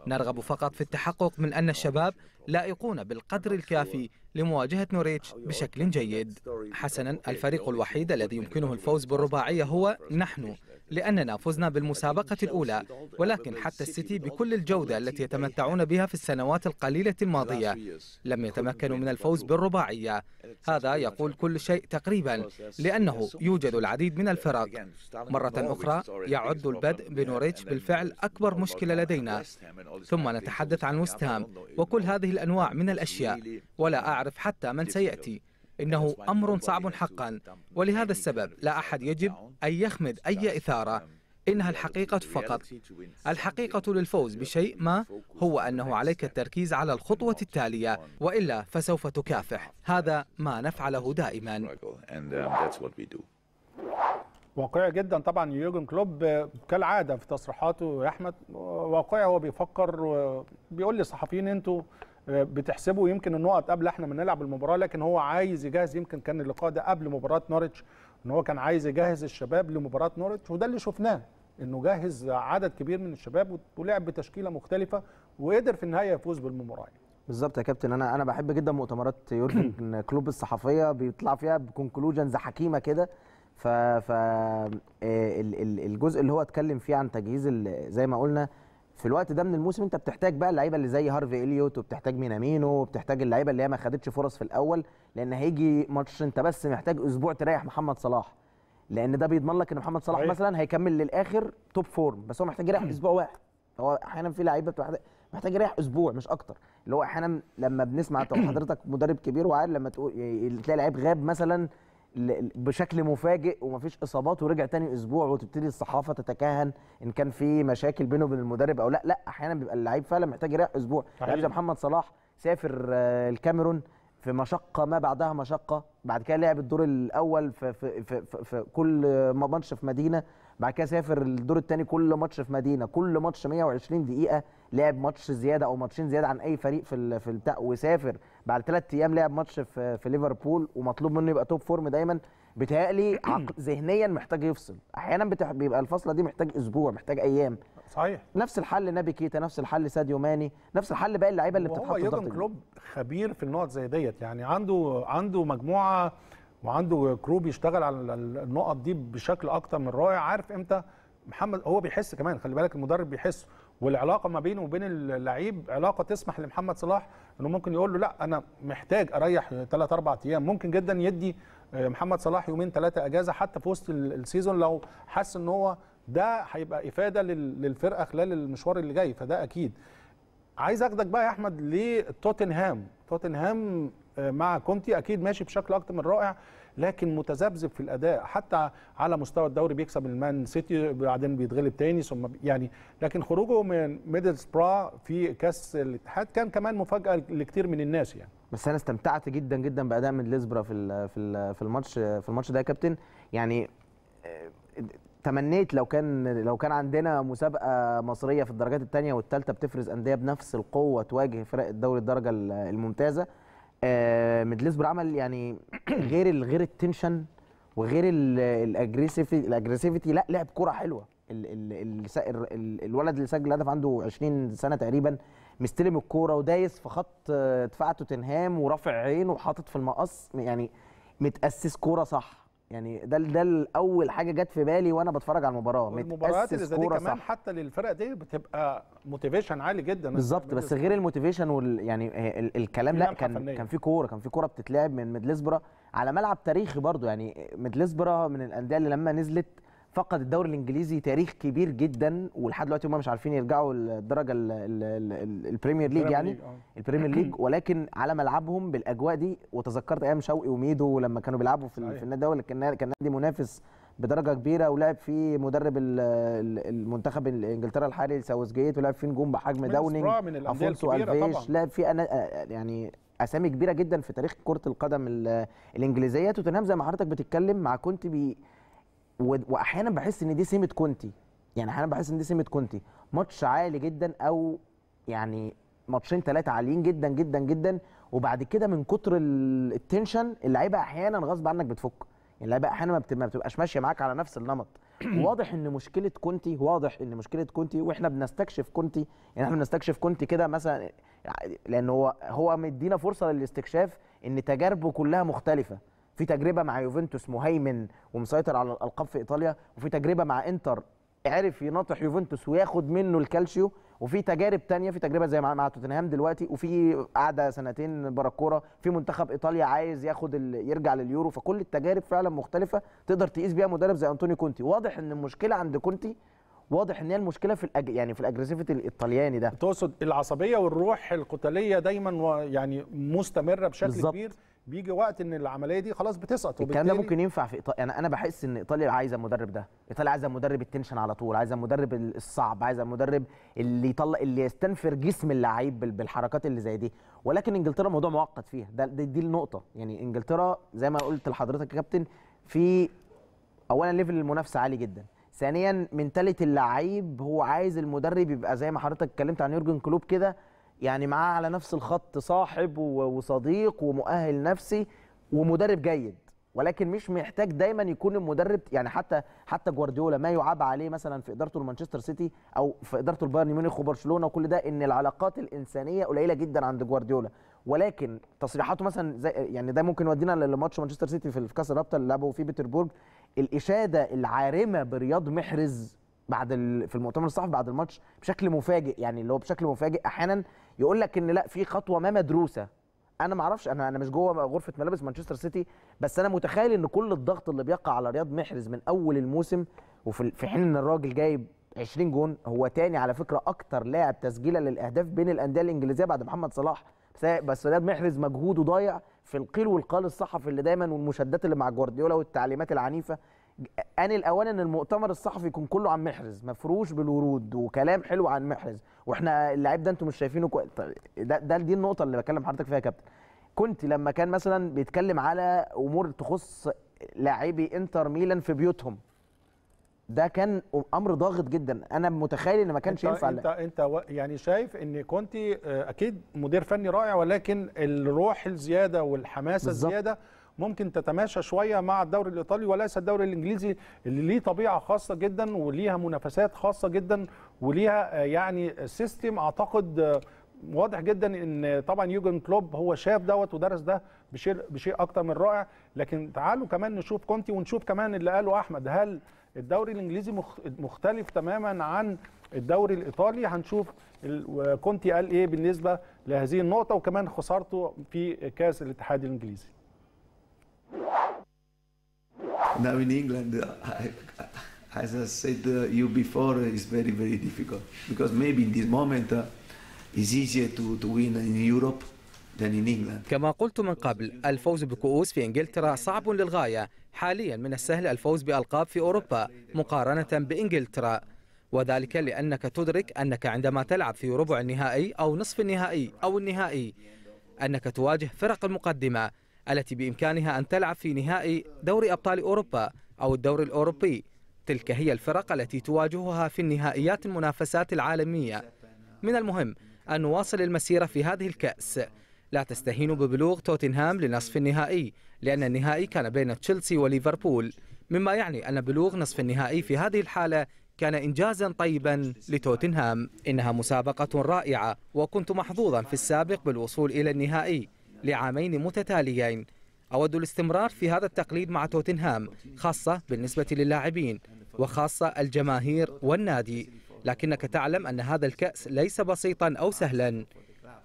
نرغب فقط في التحقق من أن الشباب لائقون بالقدر الكافي لمواجهة نوريتش بشكل جيد. حسنا، الفريق الوحيد الذي يمكنه الفوز بالرباعية هو نحن، لأننا فزنا بالمسابقة الأولى، ولكن حتى السيتي بكل الجودة التي يتمتعون بها في السنوات القليلة الماضية لم يتمكنوا من الفوز بالرباعية. هذا يقول كل شيء تقريبا، لأنه يوجد العديد من الفرق. مرة أخرى يعد البدء بنوريتش بالفعل أكبر مشكلة لدينا، ثم نتحدث عن ويست هام وكل هذه الأنواع من الأشياء، ولا أعرف حتى من سيأتي. إنه أمر صعب حقا، ولهذا السبب لا أحد يجب أن يخمد أي إثارة. إنها الحقيقة فقط. الحقيقة للفوز بشيء ما هو أنه عليك التركيز على الخطوة التالية، وإلا فسوف تكافح. هذا ما نفعله دائما. واقعي جدا طبعا يورجن كلوب كالعادة في تصريحاته يا أحمد، واقعي. هو بيفكر وبيقول للصحفيين أنتوا بتحسبوا يمكن النقط قبل احنا ما نلعب المباراه، لكن هو عايز يجهز. يمكن كان اللقاء ده قبل مباراه نوريتش، ان هو كان عايز يجهز الشباب لمباراه نوريتش، وده اللي شفناه، انه جهز عدد كبير من الشباب ولعب بتشكيله مختلفه وقدر في النهايه يفوز بالمباراه. بالظبط يا كابتن. انا بحب جدا مؤتمرات يورجن كلوب الصحفيه، بيطلع فيها بكونكلوجنز حكيمه كده. ف الجزء اللي هو اتكلم فيه عن تجهيز زي ما قلنا في الوقت ده من الموسم، انت بتحتاج بقى اللعيبه اللي زي هارفي اليوت، وبتحتاج مينامينو، وبتحتاج اللعيبه اللي هي ما خدتش فرص في الاول، لان هيجي ماتش انت بس محتاج اسبوع تريح محمد صلاح، لان ده بيضمن لك ان محمد صلاح مثلا هيكمل للاخر توب فورم، بس هو محتاج يريح اسبوع واحد. هو احيانا في لعيبه محتاج يريح اسبوع مش اكتر، اللي هو احيانا لما بنسمع حضرتك مدرب كبير وعارف لما تلاقي لعيب غاب مثلا بشكل مفاجئ ومفيش اصابات ورجع تاني اسبوع، وتبتدي الصحافه تتكهن ان كان في مشاكل بينه وبين المدرب او لا. احيانا بيبقى اللعيب فعلا محتاج يريح اسبوع. لعيب محمد صلاح سافر الكاميرون في مشقه ما بعدها مشقه، بعد كده لعب الدور الاول في كل ماتش في مدينه، بعد كده سافر الدور الثاني كل ماتش في مدينه، كل ماتش 120 دقيقه، لعب ماتش زياده او ماتشين زياده عن اي فريق في البتاع، وسافر بعد 3 ايام لعب ماتش في ليفربول، ومطلوب منه يبقى توب فورم دايما. بيتهيألي ذهنيا محتاج يفصل. احيانا بيبقى الفصله دي محتاج اسبوع، محتاج ايام. صحيح. نفس الحل نابي كيتا، نفس الحل ساديو ماني، نفس الحل باقي اللعيبه اللي بتتحط تحت ضغط. كلوب خبير في النقط زي ديت، يعني عنده مجموعه وعنده كرو بيشتغل على النقط دي بشكل اكتر من رائع. عارف امتى محمد هو بيحس كمان، خلي بالك المدرب بيحس، والعلاقه ما بينه وبين اللعيب علاقه تسمح لمحمد صلاح انه ممكن يقول له لا انا محتاج اريح 3-4 ايام، ممكن جدا يدي محمد صلاح 2-3 اجازه حتى في وسط السيزون لو حس ان هو ده هيبقى افاده للفرقه خلال المشوار اللي جاي، فده اكيد. عايز اخدك بقى يا احمد لتوتنهام. توتنهام مع كونتي اكيد ماشي بشكل اكتر من رائع، لكن متذبذب في الاداء حتى على مستوى الدوري، بيكسب المان سيتي بعدين بيتغلب تاني ثم يعني، لكن خروجه من ميدلسبرا في كاس الاتحاد كان كمان مفاجاه لكتير من الناس يعني. بس انا استمتعت جدا جدا باداء ميدلسبرا في الماتش ده يا كابتن. يعني تمنيت لو كان عندنا مسابقه مصريه في الدرجات الثانيه والثالثه بتفرز انديه بنفس القوه تواجه فرق الدوري الدرجه الممتازه. ميدلسبرا عمل يعني غير التنشن وغير الاجريسيفيتي، لا لعب كوره حلوه. الولد اللي سجل الهدف عنده 20 سنه تقريبا، مستلم الكوره ودايس في خط دفاع توتنهام ورافع عينه وحاطط في المقص، يعني متاسس كوره صح. يعني ده اول حاجه جت في بالي وانا بتفرج على المباراه، المباريات اللي زي دي كمان صح. حتى للفرق دي بتبقى موتيفيشن عالي جدا. بالظبط، بس غير الموتيفيشن يعني الكلام، لا كان في كوره، بتتلعب من ميدلسبرا على ملعب تاريخي برضو. يعني ميدلسبرا من الانديه اللي لما نزلت فقد الدوري الانجليزي تاريخ كبير جدا، ولحد دلوقتي هم مش عارفين يرجعوا للدرجه البريمير ليج، يعني البريمير ليج، ولكن على ملعبهم بالاجواء دي. وتذكرت ايام شوقي وميدو لما كانوا بيلعبوا في النادي ده، كان نادي منافس بدرجه كبيره، ولعب فيه مدرب المنتخب انجلترا الحالي ساوثجيت، ولعب فيه نجوم بحجم داونينج افونسو الفيش، لعب فيه يعني اسامي كبيره جدا في تاريخ كره القدم الانجليزيه. توتنهام زي ما حضرتك بتتكلم مع كونتي واحيانا بحس ان دي سمه كونتي، يعني احيانا بحس ان دي سمه كونتي. ماتش عالي جدا او يعني ماتشين 3 عاليين جدا جدا جدا، وبعد كده من كتر التنشن اللعيبه احيانا غصب عنك بتفك، يعني اللعيبه احيانا ما بتبقاش ماشيه معاك على نفس النمط، واضح ان مشكله كونتي، واحنا بنستكشف كونتي، يعني احنا بنستكشف كونتي كده مثلا، لان هو مدينا فرصه للاستكشاف ان تجاربه كلها مختلفه. في تجربه مع يوفنتوس مهيمن ومسيطر على الالقاب في ايطاليا، وفي تجربه مع انتر عرف يناطح يوفنتوس وياخد منه الكالشيو، وفي تجارب تانية، في تجربه زي مع توتنهام دلوقتي، وفي قاعده سنتين برا الكوره، في منتخب ايطاليا عايز ياخد يرجع لليورو. فكل التجارب فعلا مختلفه تقدر تقيس بيها مدرب زي انطونيو كونتي. واضح ان المشكله عند كونتي، واضح ان هي المشكله في يعني في الاجريسيفيتي الطلياني ده. تقصد العصبيه والروح القتاليه دايما يعني مستمره بشكل بالزبط. كبير بيجي وقت ان العمليه دي خلاص بتسقط. الكلام ده ممكن ينفع في ايطاليا، انا بحس ان ايطاليا عايزه المدرب ده، ايطاليا عايزه المدرب التنشن على طول، عايزه المدرب الصعب، عايزه المدرب اللي يستنفر جسم اللعيب بالحركات اللي زي دي. ولكن انجلترا موضوع معقد فيها، دي النقطه. يعني انجلترا زي ما قلت لحضرتك يا كابتن، في اولا ليفل المنافسه عالي جدا، ثانيا منتاليتي اللعيب، هو عايز المدرب يبقى زي ما حضرتك اتكلمت عن يورجن كلوب كده، يعني معاه على نفس الخط صاحب وصديق ومؤهل نفسي ومدرب جيد. ولكن مش محتاج دايما يكون المدرب، يعني حتى جوارديولا ما يعاب عليه مثلا في ادارته لمانشستر سيتي او في ادارته لبايرن ميونخ وبرشلونه وكل ده، ان العلاقات الانسانيه قليله جدا عند جوارديولا. ولكن تصريحاته مثلا يعني ده ممكن يودينا لماتش مانشستر سيتي في كاس الرابطه اللي لعبوا فيه بيتربورج، الاشاده العارمه برياض محرز في المؤتمر الصحفي بعد الماتش بشكل مفاجئ، يعني اللي هو بشكل مفاجئ احيانا يقول لك ان لا في خطوه ما مدروسه. انا ما اعرفش، انا مش جوه غرفه ملابس مانشستر سيتي، بس انا متخيل ان كل الضغط اللي بيقع على رياض محرز من اول الموسم، في حين ان الراجل جايب 20 جون، هو تاني على فكره اكتر لاعب تسجيلا للاهداف بين الانديه الانجليزيه بعد محمد صلاح، بس رياض محرز مجهوده ضايع في القيل والقال الصحفي اللي دايما، والمشادات اللي مع جوارديولا والتعليمات العنيفه. أنا الأوان إن المؤتمر الصحفي يكون كله عن محرز، مفروش بالورود وكلام حلو عن محرز، وإحنا اللاعب ده أنتم مش شايفينه دي النقطة اللي بكلم حضرتك فيها يا كابتن. كنت لما كان مثلا بيتكلم على أمور تخص لاعبي إنتر ميلان في بيوتهم، ده كان امر ضاغط جدا. انا متخيل ان ما كانش ينفع. انت يعني شايف ان كونتي اكيد مدير فني رائع، ولكن الروح الزياده والحماسه الزياده ممكن تتماشى شويه مع الدوري الايطالي وليس الدوري الانجليزي، اللي ليه طبيعه خاصه جدا وليها منافسات خاصه جدا وليها يعني سيستم. اعتقد واضح جدا ان طبعا يورجن كلوب هو شاف دوت ودرس ده بشيء اكتر من رائع. لكن تعالوا كمان نشوف كونتي ونشوف كمان اللي قاله احمد، هل الدوري الانجليزي مختلف تماما عن الدوري الايطالي؟ هنشوف كونتي قال ايه بالنسبه لهذه النقطه وكمان خسارته في كاس الاتحاد الانجليزي. Now in England, as I said you before, it's very very difficult because maybe in this moment it's easier to win in Europe than in England. كما قلت من قبل، الفوز بكؤوس في انجلترا صعب للغايه. حاليا من السهل الفوز بألقاب في أوروبا مقارنة بإنجلترا، وذلك لأنك تدرك أنك عندما تلعب في ربع النهائي أو نصف النهائي أو النهائي أنك تواجه فرق المقدمة التي بإمكانها أن تلعب في نهائي دوري أبطال أوروبا أو الدوري الأوروبي. تلك هي الفرق التي تواجهها في النهائيات المنافسات العالمية. من المهم أن نواصل المسيرة في هذه الكأس. لا تستهينوا ببلوغ توتنهام لنصف النهائي، لأن النهائي كان بين تشيلسي وليفربول، مما يعني أن بلوغ نصف النهائي في هذه الحالة كان إنجازا طيبا لتوتنهام. إنها مسابقة رائعة، وكنت محظوظا في السابق بالوصول إلى النهائي لعامين متتاليين. أود الاستمرار في هذا التقليد مع توتنهام، خاصة بالنسبة للاعبين وخاصة الجماهير والنادي. لكنك تعلم أن هذا الكأس ليس بسيطا أو سهلا.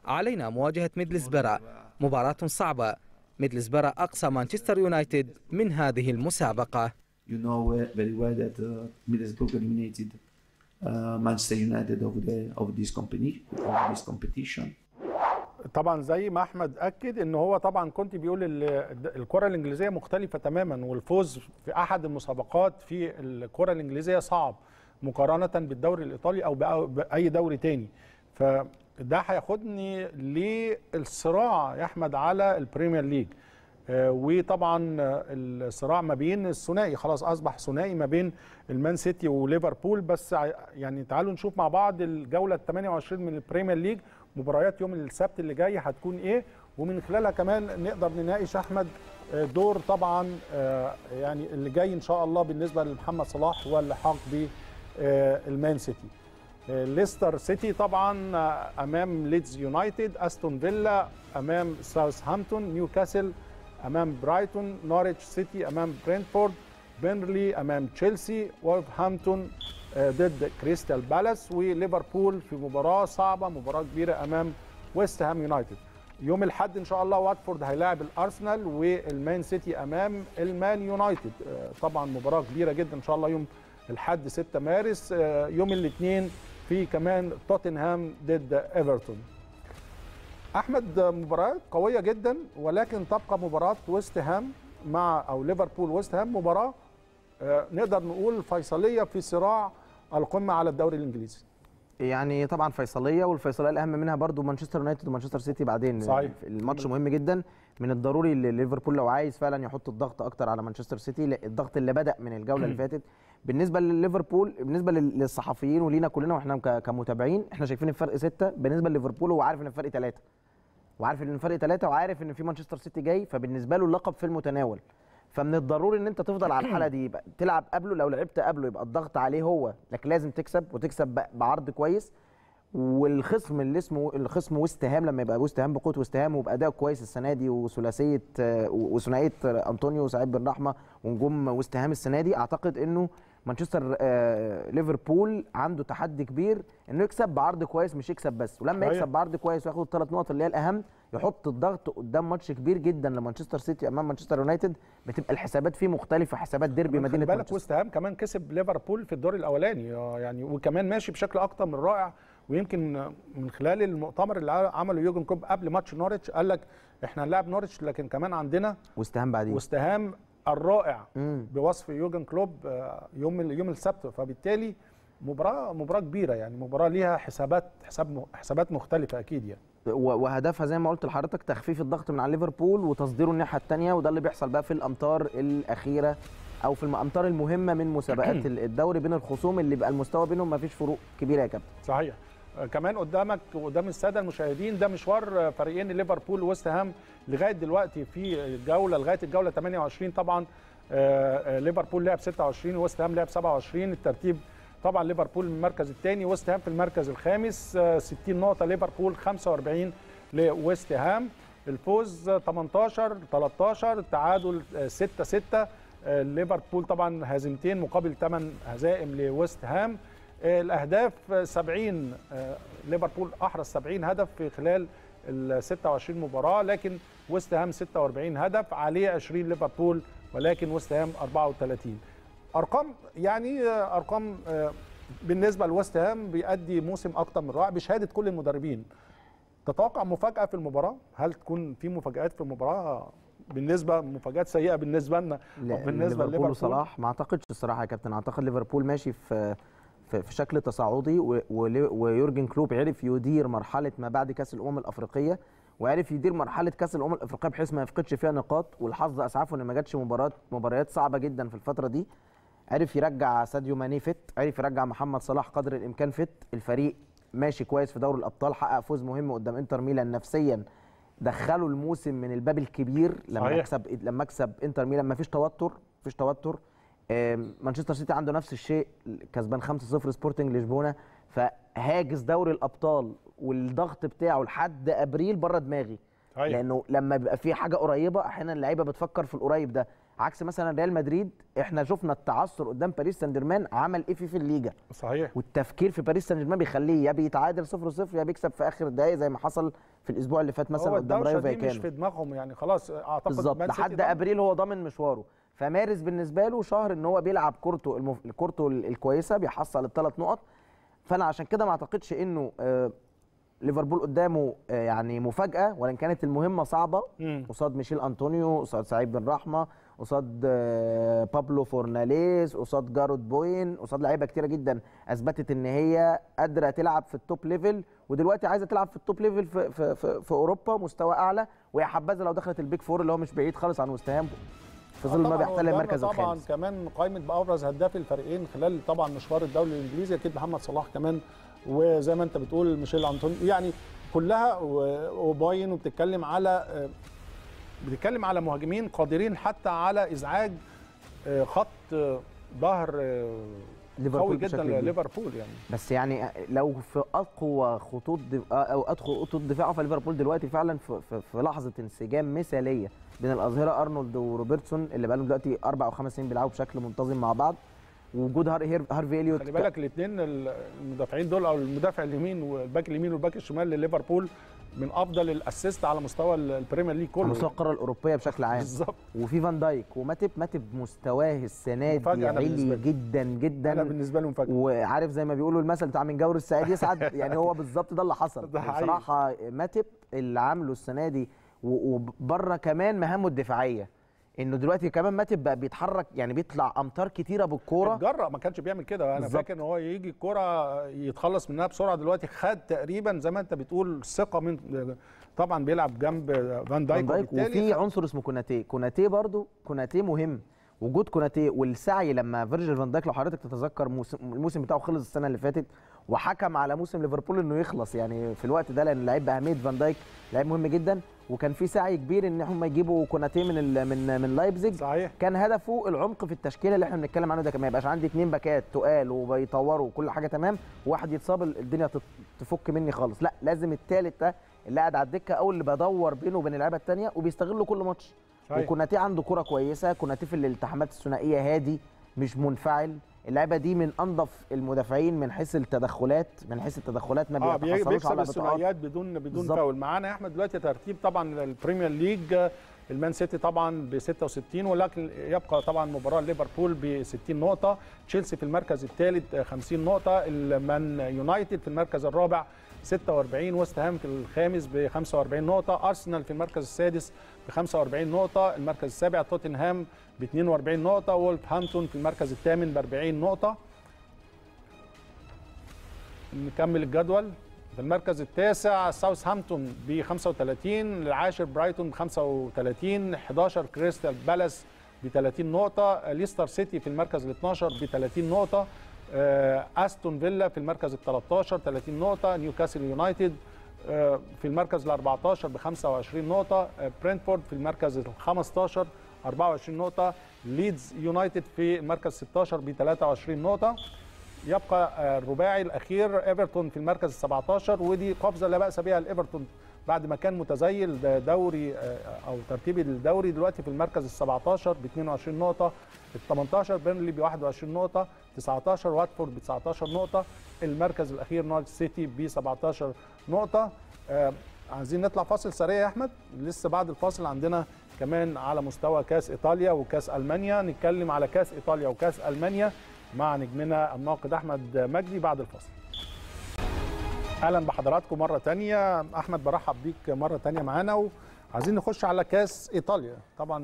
علينا مواجهة ميدلسبرا، مباراة صعبة. ميدلسبرا أقصى مانشستر يونايتد من هذه المسابقة. طبعا زي ما أحمد أكد إن هو طبعا كنت بيقول الكرة الإنجليزية مختلفة تماما، والفوز في أحد المسابقات في الكرة الإنجليزية صعب مقارنة بالدوري الإيطالي أو بأي دوري تاني. ده هياخدني للصراع يا احمد على البريمير ليج، وطبعا الصراع ما بين الثنائي، خلاص اصبح ثنائي ما بين المان سيتي وليفربول. بس يعني تعالوا نشوف مع بعض الجوله ال 28 من البريمير ليج مباريات يوم السبت اللي جاي هتكون ايه، ومن خلالها كمان نقدر نناقش احمد دور طبعا يعني اللي جاي ان شاء الله بالنسبه لمحمد صلاح واللحاق بالمان سيتي. ليستر سيتي طبعا امام ليدز يونايتد، استون فيلا امام ساوثهامبتون، نيوكاسل امام برايتون، نوريتش سيتي امام برينتفورد، بيرنلي امام تشيلسي، وولفهامبتون ضد كريستال بالاس، وليفربول في مباراه صعبه مباراه كبيره امام ويست هام يونايتد. يوم الاحد ان شاء الله واتفورد هيلاعب الارسنال، والمان سيتي امام المان يونايتد، طبعا مباراه كبيره جدا ان شاء الله يوم الحد 6 مارس. يوم الاثنين في كمان توتنهام ضد ايفرتون. احمد مباراه قويه جدا، ولكن تبقى مباراه ويست هام مع او ليفربول ويست هام مباراه نقدر نقول فيصليه في صراع القمه على الدوري الانجليزي. يعني طبعا فيصليه، والفيصليه الاهم منها برضو مانشستر يونايتد ومانشستر سيتي بعدين. صحيح. الماتش مهم جدا، من الضروري ليفربول لو عايز فعلا يحط الضغط اكتر على مانشستر سيتي، الضغط اللي بدا من الجوله اللي فاتت. بالنسبه لليفربول، بالنسبه للصحفيين ولينا كلنا واحنا كمتابعين، احنا شايفين الفرق 6، بالنسبه لليفربول هو عارف ان الفرق 3، وعارف ان الفرق 3، وعارف ان في مانشستر سيتي جاي، فبالنسبه له اللقب في المتناول. فمن الضروري ان انت تفضل على الحاله دي، يبقى تلعب قبله، لو لعبت قبله يبقى الضغط عليه هو، لكن لازم تكسب وتكسب بعرض كويس. والخصم اللي اسمه الخصم ويست هام، لما يبقى ويست هام بقوه ويست هام وباداء كويس السنه دي، وثلاثيه وثنائيه انطونيو وسعيد بن رحمه ونجوم ويست هام السنه دي، اعتقد انه مانشستر ليفربول عنده تحدي كبير انه يكسب بعرض كويس، مش يكسب بس، ولما يكسب بعرض كويس وياخد الثلاث نقط اللي هي الاهم، يحط الضغط قدام ماتش كبير جدا لمانشستر سيتي امام مانشستر يونايتد، بتبقى الحسابات فيه مختلفه، حسابات ديربي مدينه مانشستر. خد بالك ويست هام كمان كسب ليفربول في الدور الاولاني يعني، وكمان ماشي بشكل اكتر من رائع، ويمكن من خلال المؤتمر اللي عمله يورجن كلوب قبل ماتش نوريتش قال لك احنا هنلاعب نوريتش، لكن كمان عندنا ويست هام بعدين، ويست هام الرائع بوصف يورجن كلوب يوم السبت. فبالتالي مباراه كبيره يعني، مباراه ليها حسابات مختلفه اكيد يعني، وهدفها زي ما قلت لحضرتك تخفيف الضغط من على ليفربول وتصديره الناحيه الثانيه، وده اللي بيحصل بقى في الامتار الاخيره او في الامتار المهمه من مسابقات الدوري بين الخصوم اللي بقى المستوى بينهم ما فيش فروق كبيره يا كابتن. صحيح. كمان قدامك وقدام الساده المشاهدين ده مشوار فريقين ليفربول وويست هام لغايه دلوقتي في الجوله، لغايه الجوله 28 طبعا. ليفربول لعب 26 وويست هام لعب 27. الترتيب طبعا ليفربول من المركز الثاني، وويست هام في المركز الخامس 60 نقطه، ليفربول 45 لويست هام. الفوز 18 13، التعادل 6 6، ليفربول طبعا هزيمتين مقابل 8 هزائم لويست هام. الاهداف 70، ليفربول احرز 70 هدف في خلال ال 26 مباراه، لكن ويست هام 46 هدف عليه 20 ليفربول، ولكن ويست هام 34. ارقام بالنسبه لويست هام بيأدي موسم اكتر من رائع بشهاده كل المدربين. تتوقع مفاجاه في المباراه؟ هل تكون في مفاجات في المباراه؟ بالنسبه مفاجات سيئه بالنسبه لنا بالنسبه لليفربول وصلاح؟ ما اعتقدش الصراحه يا كابتن، اعتقد ليفربول ماشي في شكل تصاعدي، ويورجن كلوب عرف يدير مرحله ما بعد كاس الامم الافريقيه، وعرف يدير مرحله كاس الامم الافريقيه بحيث ما يفقدش فيها نقاط، والحظ اسعفه ان ما جاتش مباريات صعبه جدا في الفتره دي. عرف يرجع ساديو ماني فت، عرف يرجع محمد صلاح قدر الامكان فت، الفريق ماشي كويس في دوري الابطال، حقق فوز مهم قدام انتر ميلان، نفسيا دخلوا الموسم من الباب الكبير لما يكسب انتر ميلان، مفيش توتر. مانشستر سيتي عنده نفس الشيء، كسبان 5-0 سبورتنج لشبونه، فهاجس دوري الابطال والضغط بتاعه لحد ابريل بره دماغي. لانه لما بيبقى في حاجه قريبه احيانا اللعيبه بتفكر في القريب ده، عكس مثلا ريال مدريد، احنا شفنا التعثر قدام باريس سان جيرمان عمل ايه في الليجا. صحيح. والتفكير في باريس سان جيرمان بيخليه يا بيتعادل 0-0 يا بيكسب في اخر الدقائق زي ما حصل في الاسبوع اللي فات مثلا قدام رايو فايكانو. مش في دماغهم يعني، خلاص اعتقد بالظبط لحد ابريل هو ضامن مشواره. فمارس بالنسبه له شهر ان هو بيلعب كورته الكويسه، بيحصل الثلاث نقط. فانا عشان كده ما اعتقدش انه ليفربول قدامه يعني مفاجاه، ولان كانت المهمه صعبه قصاد ميشيل انطونيو، قصاد سعيد بن رحمه، قصاد بابلو فورناليز، قصاد جارود بوين، قصاد لعيبه كتيره جدا اثبتت ان هي قادره تلعب في التوب ليفل، ودلوقتي عايزه تلعب في التوب ليفل في اوروبا مستوى اعلى، وهي حبذا لو دخلت البيك فور اللي هو مش بعيد خالص عن ويست هام في ظل ما بيحتل المركز الخامس. طبعا كمان قائمه بابرز هداف الفريقين خلال طبعا مشوار الدوري الانجليزي اكيد محمد صلاح كمان، وزي ما انت بتقول ميشيل انطونيو، يعني كلها وباين، وبتتكلم على مهاجمين قادرين حتى على ازعاج خط ظهر قوي جدا ليفربول يعني. بس يعني لو في اقوى خطوط او خطوط دفاعه فليفربول دلوقتي فعلا في لحظه انسجام مثاليه بين الاظهره ارنولد وروبرتسون اللي بقالهم دلوقتي 4 أو 5 سنين بيلعبوا بشكل منتظم مع بعض، وجود هارفي اليوت. خلي بالك الاثنين المدافعين دول، او المدافع اليمين والباك اليمين والباك الشمال لليفربول، من افضل الاسيست على مستوى البريمير ليج كله، على مستوى القاره الاوروبيه بشكل عام بالظبط. وفي فان دايك وماتب، مستواه السنه دي عالي جدا جدا، انا بالنسبه له مفاجاه. وعارف زي ما بيقولوا المثل بتاع من جور السعيد يسعد يعني هو بالظبط ده اللي حصل بصراحه. ماتب اللي عامله السنه دي وبره كمان مهامه الدفاعيه، انه دلوقتي كمان ماتب بقى بيتحرك، يعني بيطلع امتار كتيره بالكوره. اتجرأ، ما كانش بيعمل كده. انا فاكر ان هو يجي الكوره يتخلص منها بسرعه، دلوقتي خد تقريبا زي ما انت بتقول ثقه من، طبعا بيلعب جنب فان دايك، وفي عنصر اسمه كوناتي. برضو كوناتي مهم، وجود كوناتي والسعي. لما فيرجيل فان دايك لو حضرتك تتذكر الموسم بتاعه خلص السنه اللي فاتت، وحكم على موسم ليفربول انه يخلص يعني في الوقت ده، لان لعيب باهميه فان دايك لعيب مهم جدا، وكان في سعي كبير ان هم يجيبوا كوناتي من لايبزيج. صحيح. كان هدفه العمق في التشكيله اللي احنا بنتكلم عنه ده، كمان ما يبقاش عندي 2 باكات تقال وبيطوروا وكل حاجه تمام، واحد يتصاب الدنيا تفك مني خالص. لا، لازم الثالث ده اللي قاعد على الدكه او اللي بدور بينه وبين اللعيبه الثانيه وبيستغله كل ماتش. وكوناتي عنده كره كويسه، كوناتي في الالتحامات الثنائيه هادي مش منفعل. اللعبة دي من انظف المدافعين من حيث التدخلات، ما بيحصلوش على الثنائيات بدون فاول. معانا يا احمد دلوقتي ترتيب طبعا البريمير ليج، المان سيتي طبعا ب 66، ولكن يبقى طبعا مباراه ليفربول ب 60 نقطه، تشيلسي في المركز الثالث 50 نقطه، المان يونايتد في المركز الرابع 46، ويست هام في الخامس ب 45 نقطه، ارسنال في المركز السادس ب 45 نقطه، المركز السابع توتنهام ب 42 نقطه، وولفهامبتون في المركز الثامن ب 40 نقطه. نكمل الجدول. في المركز التاسع ساوثهامبتون ب 35، العاشر برايتون ب 35، 11 كريستال بالاس ب 30 نقطه، ليستر سيتي في المركز ال 12 ب 30 نقطه، أستون فيلا في المركز ال 13 30 نقطة، نيوكاسل يونايتد في المركز ال 14 ب 25 نقطة، برينتفورد في المركز ال 15 24 نقطة، ليدز يونايتد في المركز 16 ب 23 نقطة. يبقى الرباعي الأخير إيفرتون في المركز ال 17، ودي قفزة لا بأس بها لإيفرتون بعد ما كان متزيل دوري أو ترتيب الدوري، دلوقتي في المركز ال 17 ب 22 نقطة، ال 18 بيرنلي ب 21 نقطة، 19 واتفورد ب 19 نقطة، المركز الأخير نوريتش سيتي ب 17 نقطة. عايزين نطلع فاصل سريع يا أحمد، لسه بعد الفاصل عندنا كمان على مستوى كأس إيطاليا وكأس ألمانيا، نتكلم على كأس إيطاليا وكأس ألمانيا مع نجمنا الناقد أحمد مجدي بعد الفاصل. أهلا بحضراتكم مرة تانية، أحمد برحب بيك مرة تانية معانا، وعايزين نخش على كأس إيطاليا. طبعا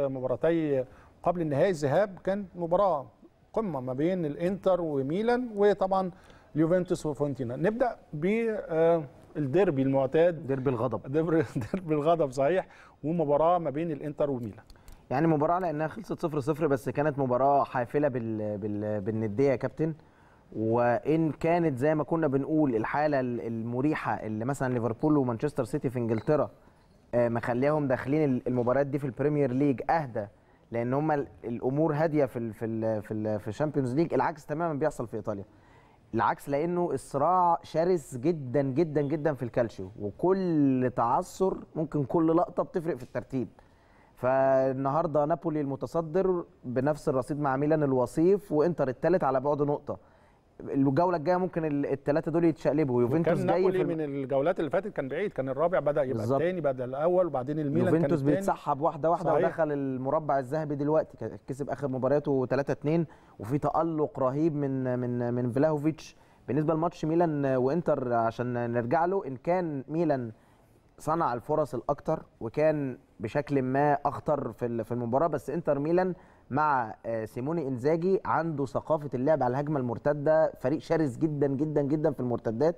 مباراتي قبل النهائي الذهاب كانت مباراة قمة ما بين الانتر وميلان، وطبعا اليوفنتوس وفونتينا. نبدأ بالديربي المعتاد، ديربي الغضب. ديربي الغضب صحيح، ومباراة ما بين الانتر وميلان، يعني مباراة لأنها خلصت 0-0 بس كانت مباراة حافلة بالندية يا كابتن. وإن كانت زي ما كنا بنقول الحالة المريحة اللي مثلا ليفربول ومانشستر سيتي في إنجلترا مخليهم داخلين المباريات دي في البريمير ليج أهدى، لان هم الامور هاديه في الشامبيونز ليج. العكس تماما بيحصل في ايطاليا، العكس، لانه الصراع شرس جدا جدا جدا في الكالشيو، وكل تعثر ممكن كل لقطه بتفرق في الترتيب. فالنهارده نابولي المتصدر بنفس الرصيد مع ميلان الوصيف، وانتر الثالث على بعد نقطه. الجوله الجايه ممكن الثلاثه دول يتشقلبوا. يوفنتوس جاي من الجولات اللي فاتت كان بعيد، كان الرابع بدا يبقى الثاني، بدا الاول، وبعدين الميلان كان يوفنتوس بيتسحب واحده واحده. صحيح. ودخل المربع الذهبي دلوقتي، كسب اخر مبارياته 3-2، وفي تالق رهيب من من من فلاهوفيتش. بالنسبه لماتش ميلان وانتر عشان نرجع له، ان كان ميلان صنع الفرص الاكثر وكان بشكل ما اخطر في المباراه، بس انتر ميلان مع سيموني انزاجي عنده ثقافه اللعب على الهجمه المرتده، فريق شرس جدا جدا جدا في المرتدات،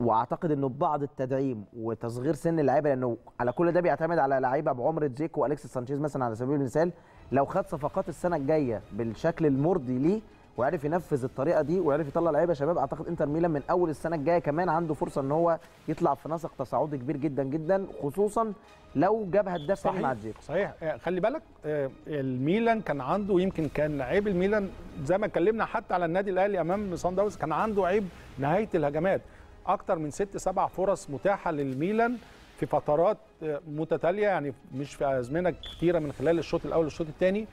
واعتقد انه ببعض التدعيم وتصغير سن اللعيبه، لانه على كل ده بيعتمد على لعيبه بعمر زيكو والكسيس سانشيز مثلا على سبيل المثال. لو خد صفقات السنه الجايه بالشكل المرضي ليه، وعرف ينفذ الطريقه دي وعرف يطلع لعيبه شباب. اعتقد انتر ميلان من اول السنه الجايه كمان عنده فرصه ان هو يطلع في نسق تصاعدي كبير جدا جدا، خصوصا لو جاب هداف. صحيح صحيح. خلي بالك الميلان كان عنده، يمكن كان عيب الميلان زي ما اتكلمنا حتى على النادي الاهلي امام سان داونز، كان عنده عيب نهايه الهجمات. اكتر من 6-7 فرص متاحه للميلان في فترات متتاليه، يعني مش في ازمنه كتيره من خلال الشوط الاول والشوط الثاني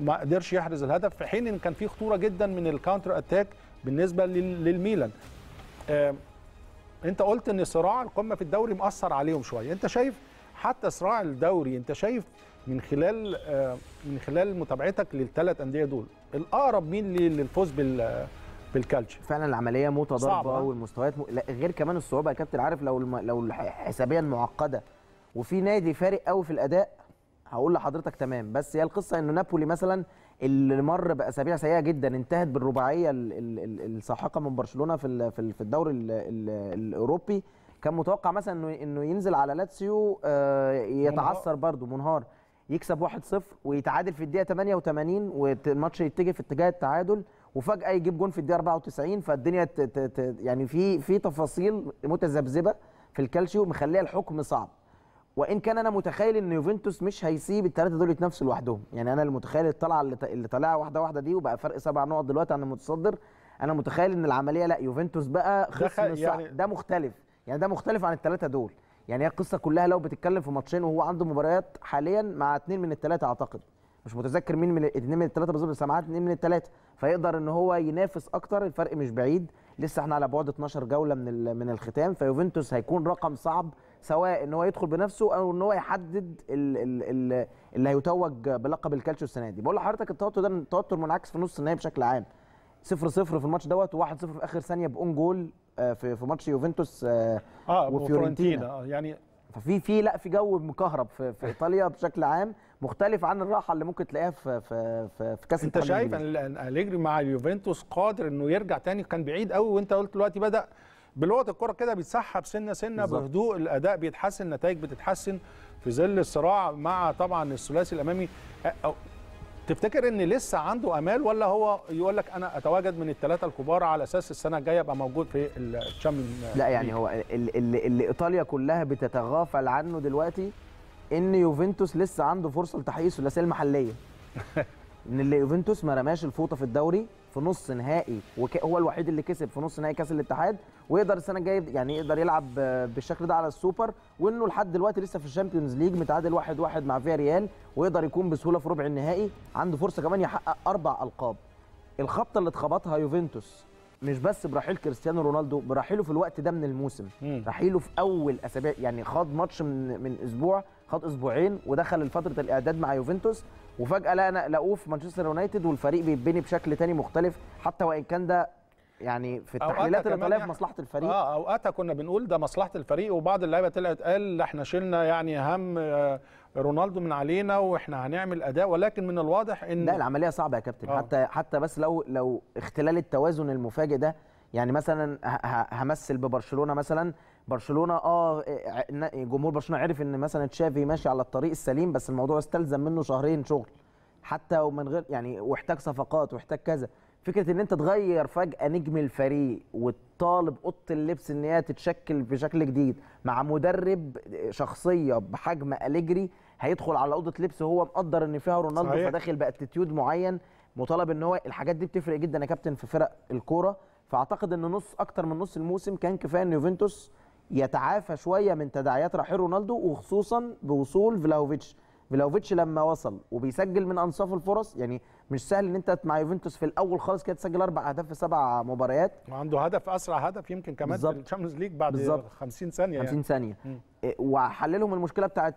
ما قدرش يحرز الهدف، في حين ان كان في خطوره جدا من الكاونتر اتاك بالنسبه للميلان. انت قلت ان صراع القمه في الدوري مأثر عليهم شويه، انت شايف حتى صراع الدوري، انت شايف من خلال متابعتك للثلاث انديه دول الاقرب مين للفوز بالكالتشر؟ فعلا العمليه متضاربه والمستويات غير كمان الصعوبه يا كابتن. عارف لو حسابيا معقده وفي نادي فارق قوي في الاداء هقول لحضرتك تمام، بس هي القصه انه نابولي مثلا اللي مر باسابيع سيئه جدا، انتهت بالرباعيه الساحقه من برشلونه في الدوري الاوروبي، كان متوقع مثلا انه ينزل على لاتسيو يتعثر برده منهار، يكسب 1-0 ويتعادل في الدقيقه 88 والماتش يتجه في اتجاه التعادل، وفجاه يجيب جون في الدقيقه 94. فالدنيا يعني في تفاصيل متذبذبه في الكالشيو مخليه الحكم صعب. وان كان انا متخيل ان يوفنتوس مش هيسيب الثلاثه دول يتنافسوا لوحدهم، يعني انا المتخيل الطلعه اللي طالعه واحده واحده دي وبقى فرق 7 نقط دلوقتي عن المتصدر، انا متخيل ان العمليه لا، يوفنتوس بقى خصم يعني ده مختلف، يعني ده مختلف عن الثلاثه دول. يعني هي القصه كلها لو بتتكلم في ماتشين، وهو عنده مباريات حاليا مع 2 من الثلاثه اعتقد، مش متذكر مين من 2 من الثلاثه بالظبط، بس معاه 2 من الثلاثه، فيقدر ان هو ينافس اكتر. الفرق مش بعيد، لسه احنا على بعد 12 جوله من الختام، فيوفنتوس هيكون رقم صعب سواء ان هو يدخل بنفسه او ان هو يحدد اللي هيتوج بلقب الكالتشيو السنه دي. بقول لحضرتك التوتر ده توتر منعكس في نص النهائي بشكل عام، 0-0 في الماتش دوت و1-0 في اخر ثانيه باون جول في ماتش يوفنتوس وفيورنتينا. يعني ففي لا في جو مكهرب في ايطاليا بشكل عام، مختلف عن الراحه اللي ممكن تلاقيها في كاس العالم. انت شايف ان أليجري مع اليوفنتوس قادر انه يرجع تاني؟ كان بعيد قوي، وانت قلت دلوقتي بدا بلغه الكره كده بيتسحب سنه سنه بالزبط. بهدوء الاداء بيتحسن، النتائج بتتحسن في ظل الصراع مع طبعا الثلاثي الامامي. تفتكر ان لسه عنده امال، ولا هو يقول لك انا اتواجد من الثلاثه الكبار على اساس السنه الجايه ابقى موجود في الشامبيون؟ لا يعني هو اللي ايطاليا كلها بتتغافل عنه دلوقتي ان يوفنتوس لسه عنده فرصه لتحقيق الثلاثيه المحليه. ان اللي يوفنتوس ما رماش الفوطه في الدوري في نص نهائي، هو الوحيد اللي كسب في نص نهائي كاس الاتحاد، ويقدر السنه الجايه يعني يقدر يلعب بالشكل ده على السوبر، وانه لحد دلوقتي لسه في الشامبيونز ليج متعادل 1-1 مع فياريال، ويقدر يكون بسهوله في ربع النهائي، عنده فرصه كمان يحقق 4 ألقاب. الخبطه اللي اتخبطها يوفنتوس مش بس برحيل كريستيانو رونالدو، برحيله في الوقت ده من الموسم، رحيله في اول اسابيع، يعني خاض ماتش من اسبوع، خاض اسبوعين، ودخل فتره الاعداد مع يوفنتوس، وفجأة لقوه في مانشستر يونايتد والفريق بيتبني بشكل تاني مختلف، حتى وإن كان ده يعني في التحليلات الإيطالية في مصلحة الفريق. أوقاتها كنا بنقول ده مصلحة الفريق، وبعض اللعيبة طلعت قال إحنا شلنا يعني هم رونالدو من علينا وإحنا هنعمل أداء، ولكن من الواضح إن لا، العملية صعبة يا كابتن. حتى بس لو اختلال التوازن المفاجئ ده، يعني مثلا همثل ببرشلونة مثلا، برشلونه جمهور برشلونه عرف ان مثلا تشافي ماشي على الطريق السليم، بس الموضوع استلزم منه 2 شهر شغل حتى ومن غير يعني، واحتاج صفقات واحتاج كذا. فكره ان انت تغير فجاه نجم الفريق وتطالب اوضه اللبس ان هي تتشكل بشكل جديد مع مدرب شخصيه بحجم أليجري هيدخل على اوضه لبس هو مقدر ان فيها رونالدو، فداخل باتيتيود معين مطالب ان هو. الحاجات دي بتفرق جدا يا كابتن في فرق الكوره. فاعتقد ان اكتر من نص الموسم كان كفايه ان يوفنتوس يتعافى شويه من تداعيات رحيل رونالدو، وخصوصا بوصول فلاوفيتش. فلاوفيتش لما وصل وبيسجل من انصاف الفرص، يعني مش سهل ان انت مع يوفنتوس في الاول خالص كده تسجل 4 أهداف في 7 مباريات، وعنده هدف اسرع هدف يمكن كمان في الشامبيونز ليج بعد بالزبط. 50 ثانيه يعني 50 ثانيه وحللهم المشكله بتاعه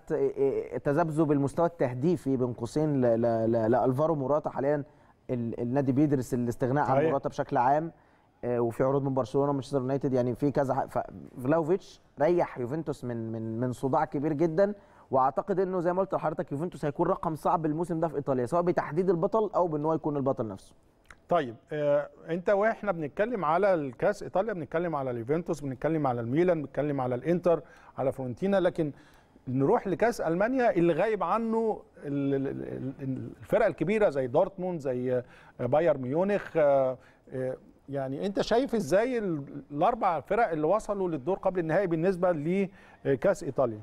تذبذب المستوى التهديفي بين قوسين لالفارو موراتا. حاليا النادي بيدرس الاستغناء عن موراتا بشكل عام، وفي عروض من برشلونه ومانشستر يونايتد، يعني في كذا فلاوفيتش ريح يوفنتوس من صداع كبير جدا. واعتقد انه زي ما قلت لحضرتك يوفنتوس هيكون رقم صعب الموسم ده في ايطاليا، سواء بتحديد البطل او بان هو يكون البطل نفسه. طيب انت واحنا بنتكلم على الكاس ايطاليا بنتكلم على اليوفنتوس، بنتكلم على الميلان، بنتكلم على الانتر، على فرونتينا، لكن نروح لكاس المانيا اللي غايب عنه الفرق الكبيره زي دورتموند زي بايرن ميونخ. يعني انت شايف ازاي الاربع فرق اللي وصلوا للدور قبل النهائي بالنسبه لكاس ايطاليا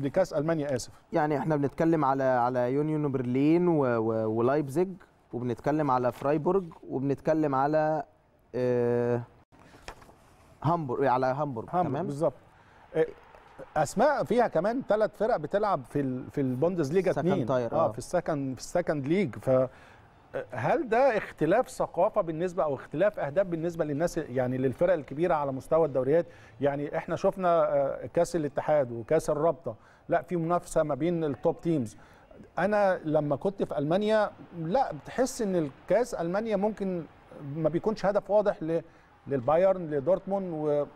لكاس المانيا اسف؟ يعني احنا بنتكلم على يونيون برلين ولايبزيج، وبنتكلم على فرايبورج، وبنتكلم على هامبورج تمام بالظبط. اسماء فيها كمان ثلاث فرق بتلعب في البوندسليجا 2 في السكند ليج. ف هل ده اختلاف ثقافه بالنسبه او اختلاف اهداف بالنسبه للناس، يعني للفرق الكبيره على مستوى الدوريات؟ يعني احنا شفنا كاس الاتحاد وكاس الرابطه، لا في منافسه ما بين التوب تيمز. انا لما كنت في المانيا لا بتحس ان الكاس المانيا ممكن ما بيكونش هدف واضح للبايرن لدورتموند،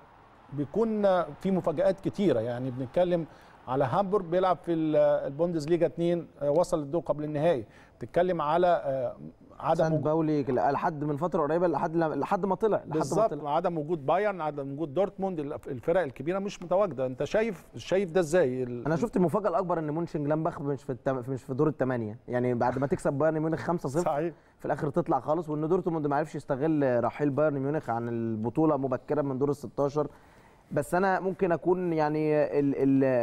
وبيكون في مفاجآت كتيره. يعني بنتكلم على هامبورج بيلعب في البوندسليجا 2 وصل الدور قبل النهائي، بتتكلم على عدم سان باولي لحد من فتره قريبه لحد ما طلع بالظبط، عدم وجود بايرن، عدم وجود دورتموند، الفرق الكبيره مش متواجده. انت شايف ده ازاي؟ انا شفت المفاجاه الاكبر ان مونشن جلانباخ مش في دور الثمانيه، يعني بعد ما تكسب بايرن ميونخ 5-0 صحيح في الاخر تطلع خالص، وان دورتموند ما عرفش يستغل رحيل بايرن ميونخ عن البطوله مبكرا من دور ال16. بس انا ممكن اكون يعني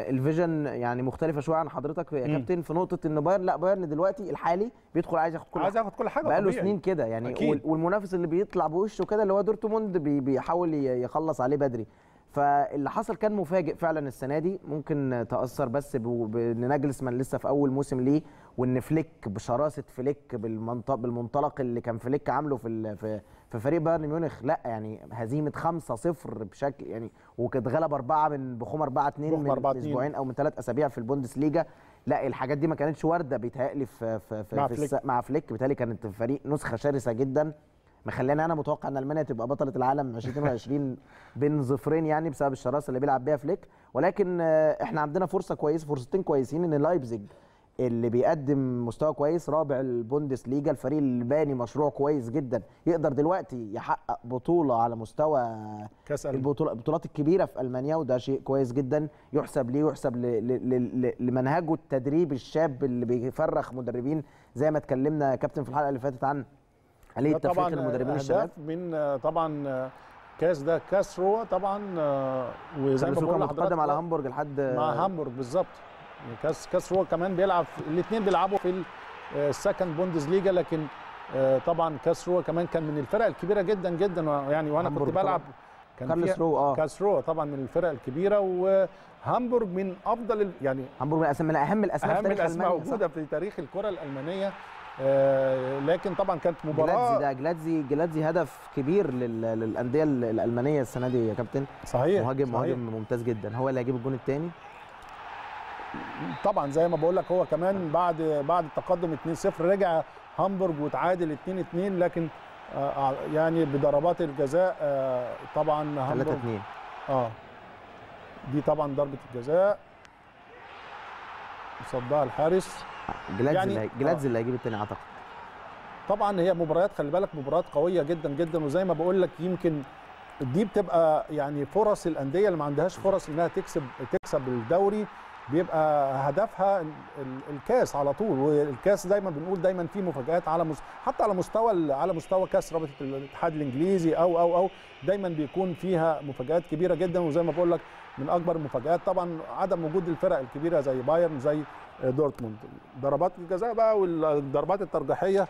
الفيجن يعني مختلفه شويه عن حضرتك يا كابتن في نقطه ان بايرن، لا بايرن دلوقتي الحالي بيدخل عايز ياخد كل حاجه بقاله سنين كده يعني أكيد. والمنافس اللي بيطلع بوشه كده اللي هو دورتموند بيحاول يخلص عليه بدري. فاللي حصل كان مفاجئ فعلا السنه دي، ممكن تاثر بس بان نجلسمان لسه في اول موسم ليه، وان فليك بشراسه فليك بالمنطلق اللي كان فليك عامله في فريق بايرن ميونخ، لا يعني هزيمه 5-0 بشكل يعني، وكانت غلب 4 من بخوم 4-2 من اسبوعين او من 3 اسابيع في البوندسليجا. لا الحاجات دي ما كانتش وارده بيتهيألي مع فليك، بيتهيألي كانت فريق نسخه شرسه جدا، مخليني انا متوقع ان المانيا تبقى بطله العالم 2022 بين ظفرين يعني بسبب الشراسه اللي بيلعب بيها فليك. ولكن احنا عندنا فرصتين كويسين، ان لايبزيج اللي بيقدم مستوى كويس رابع البوندسليجا، الفريق اللي باني مشروع كويس جدا، يقدر دلوقتي يحقق بطوله على مستوى البطولات الكبيره في المانيا، وده شيء كويس جدا يحسب ليه ويحسب لمنهجه التدريبي الشاب اللي بيفرخ مدربين زي ما اتكلمنا كابتن في الحلقه اللي فاتت عن عليه تفريغ المدربين الشباب من طبعا كاس ده كاسرو طبعا، وزي ما بقول متقدم على هامبورج لحد مع هامبورج بالظبط. كاسرو كمان بيلعب، الاثنين بيلعبوا في السكند بوندسليجا، لكن طبعا كاسرو كمان كان من الفرق الكبيره جدا جدا يعني، وانا كنت بلعب كان كاسرو طبعا من الفرق الكبيره، وهامبورج من افضل يعني هامبورج من اهم الاسماء موجوده في تاريخ الكره الالمانيه. لكن طبعا كانت مباراه جلاتزي هدف كبير للانديه الالمانيه السنه دي يا كابتن، صحيح مهاجم ممتاز جدا، هو اللي هيجيب الجون الثاني طبعا. زي ما بقول لك هو كمان بعد التقدم 2-0 رجع هامبورج وتعادل 2-2، لكن يعني بضربات الجزاء طبعا هامبورج 3-2 دي طبعا ضربه الجزاء صدها الحارس جلاتزي اللي هيجيب الثاني اعتقد. طبعا هي مباريات، خلي بالك مباريات قويه جدا جدا، وزي ما بقول لك يمكن دي بتبقى يعني فرص الانديه اللي ما عندهاش فرص انها تكسب الدوري، بيبقى هدفها الكاس على طول. والكاس دايما بنقول دايما فيه مفاجآت حتى على مستوى كاس رابطه الاتحاد الانجليزي او دايما بيكون فيها مفاجآت كبيره جدا. وزي ما بقول لك من اكبر المفاجآت طبعا عدم وجود الفرق الكبيره زي بايرن زي دورتموند. ضربات الجزاء بقى والضربات الترجيحيه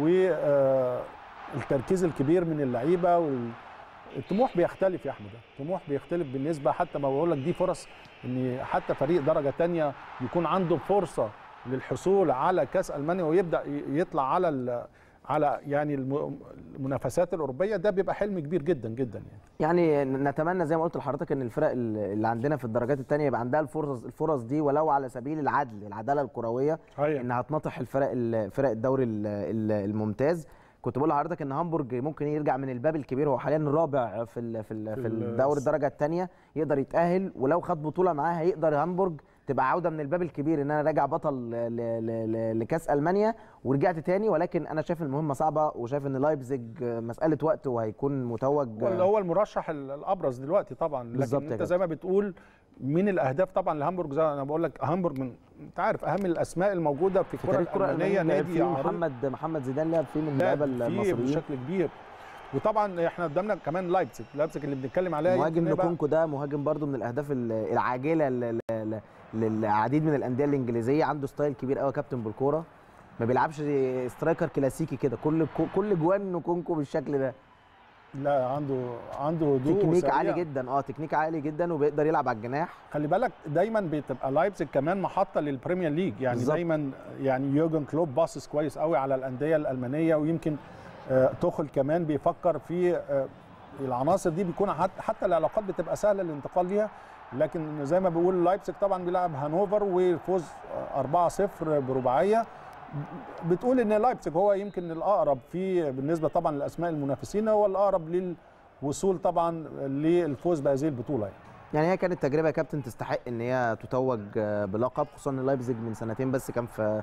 والتركيز الكبير من اللعيبه، والطموح بيختلف يا احمد، الطموح بيختلف بالنسبه حتى ما بقول لك دي فرص ان حتى فريق درجه ثانيه يكون عنده فرصه للحصول على كاس المانيا ويبدا يطلع على يعني المنافسات الاوروبيه، ده بيبقى حلم كبير جدا جدا يعني نتمنى زي ما قلت لحضرتك ان الفرق اللي عندنا في الدرجات الثانيه يبقى عندها الفرص دي، ولو على سبيل العداله الكرويه انها تنطح فرق الدوري الممتاز. كنت بقول لحضرتك ان هامبورج ممكن يرجع من الباب الكبير، هو حاليا الرابع في الدوري الدرجه الثانيه، يقدر يتاهل، ولو خد بطوله معاه هيقدر هامبورج تبقى عوده من الباب الكبير ان انا راجع بطل لكاس المانيا ورجعت تاني، ولكن انا شايف المهمه صعبه وشايف ان لايبزيج مساله وقت وهيكون متوج ولا هو المرشح الابرز دلوقتي طبعا. لكن انت زي ما بتقول من الاهداف طبعا لهامبورج، زي انا بقول لك هامبورج من انت عارف اهم الاسماء الموجوده في الكره الالمانيه، نادي محمد زيدان لعب فيه من اللعيبه المصريين بشكل كبير. وطبعا احنا قدامنا كمان لايبزيج اللي بنتكلم عليها، مهاجم نكونكو ده مهاجم برده من الاهداف العاجله للعديد من الانديه الانجليزيه، عنده ستايل كبير قوي كابتن بالكوره، ما بيلعبش سترايكر كلاسيكي كده كل جوان نكونكو بالشكل ده، لا عنده تكنيك عالي جدا، تكنيك عالي جدا وبيقدر يلعب على الجناح. خلي بالك دايما بتبقى لايبزيج كمان محطه للبريمير ليج يعني بالزبط. دايما يعني يورجن كلوب باصص كويس قوي على الانديه الالمانيه، ويمكن توخل كمان بيفكر في العناصر دي، بيكون حتى العلاقات بتبقى سهله الانتقال ليها. لكن زي ما بيقول لايبزيج طبعا بيلعب هانوفر وفوز 4-0 برباعيه، بتقول ان لايبزيج هو يمكن الاقرب في بالنسبه طبعا للاسماء المنافسين، هو الاقرب للوصول طبعا للفوز بهذه البطوله يعني هي كانت تجربه يا كابتن تستحق ان هي تتوج بلقب، خصوصا ان لايبزيج من سنتين بس كان في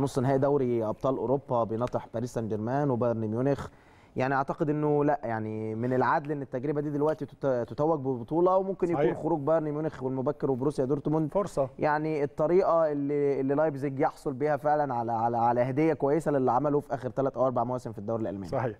نص نهائي دوري ابطال اوروبا بيناطح باريس سان جيرمان وبايرن ميونخ. يعني اعتقد انه لا يعني من العدل ان التجربه دي دلوقتي تتوج ببطوله، وممكن صحيح. يكون خروج بايرن ميونخ والمبكر وبروسيا دورتموند فرصه، يعني الطريقه اللي لايبزيج يحصل بيها فعلا على هديه كويسه للي عمله في اخر 3 أو 4 مواسم في الدوري الالماني. صحيح.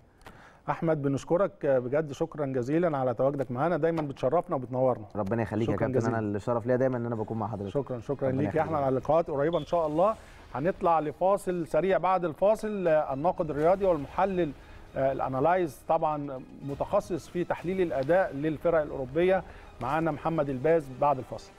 احمد بنشكرك بجد، شكرا جزيلا على تواجدك معانا، دايما بتشرفنا وبتنورنا. ربنا يخليك يا كابتن، انا الشرف ليا دايما ان انا بكون مع حضرتك. شكرا ليك يا احمد، على لقاءات قريبه ان شاء الله. هنطلع لفاصل سريع، بعد الفاصل الناقد الرياضي والمحلل الانالايز طبعا متخصص في تحليل الاداء للفرق الاوروبيه معانا محمد الباز، بعد الفاصل.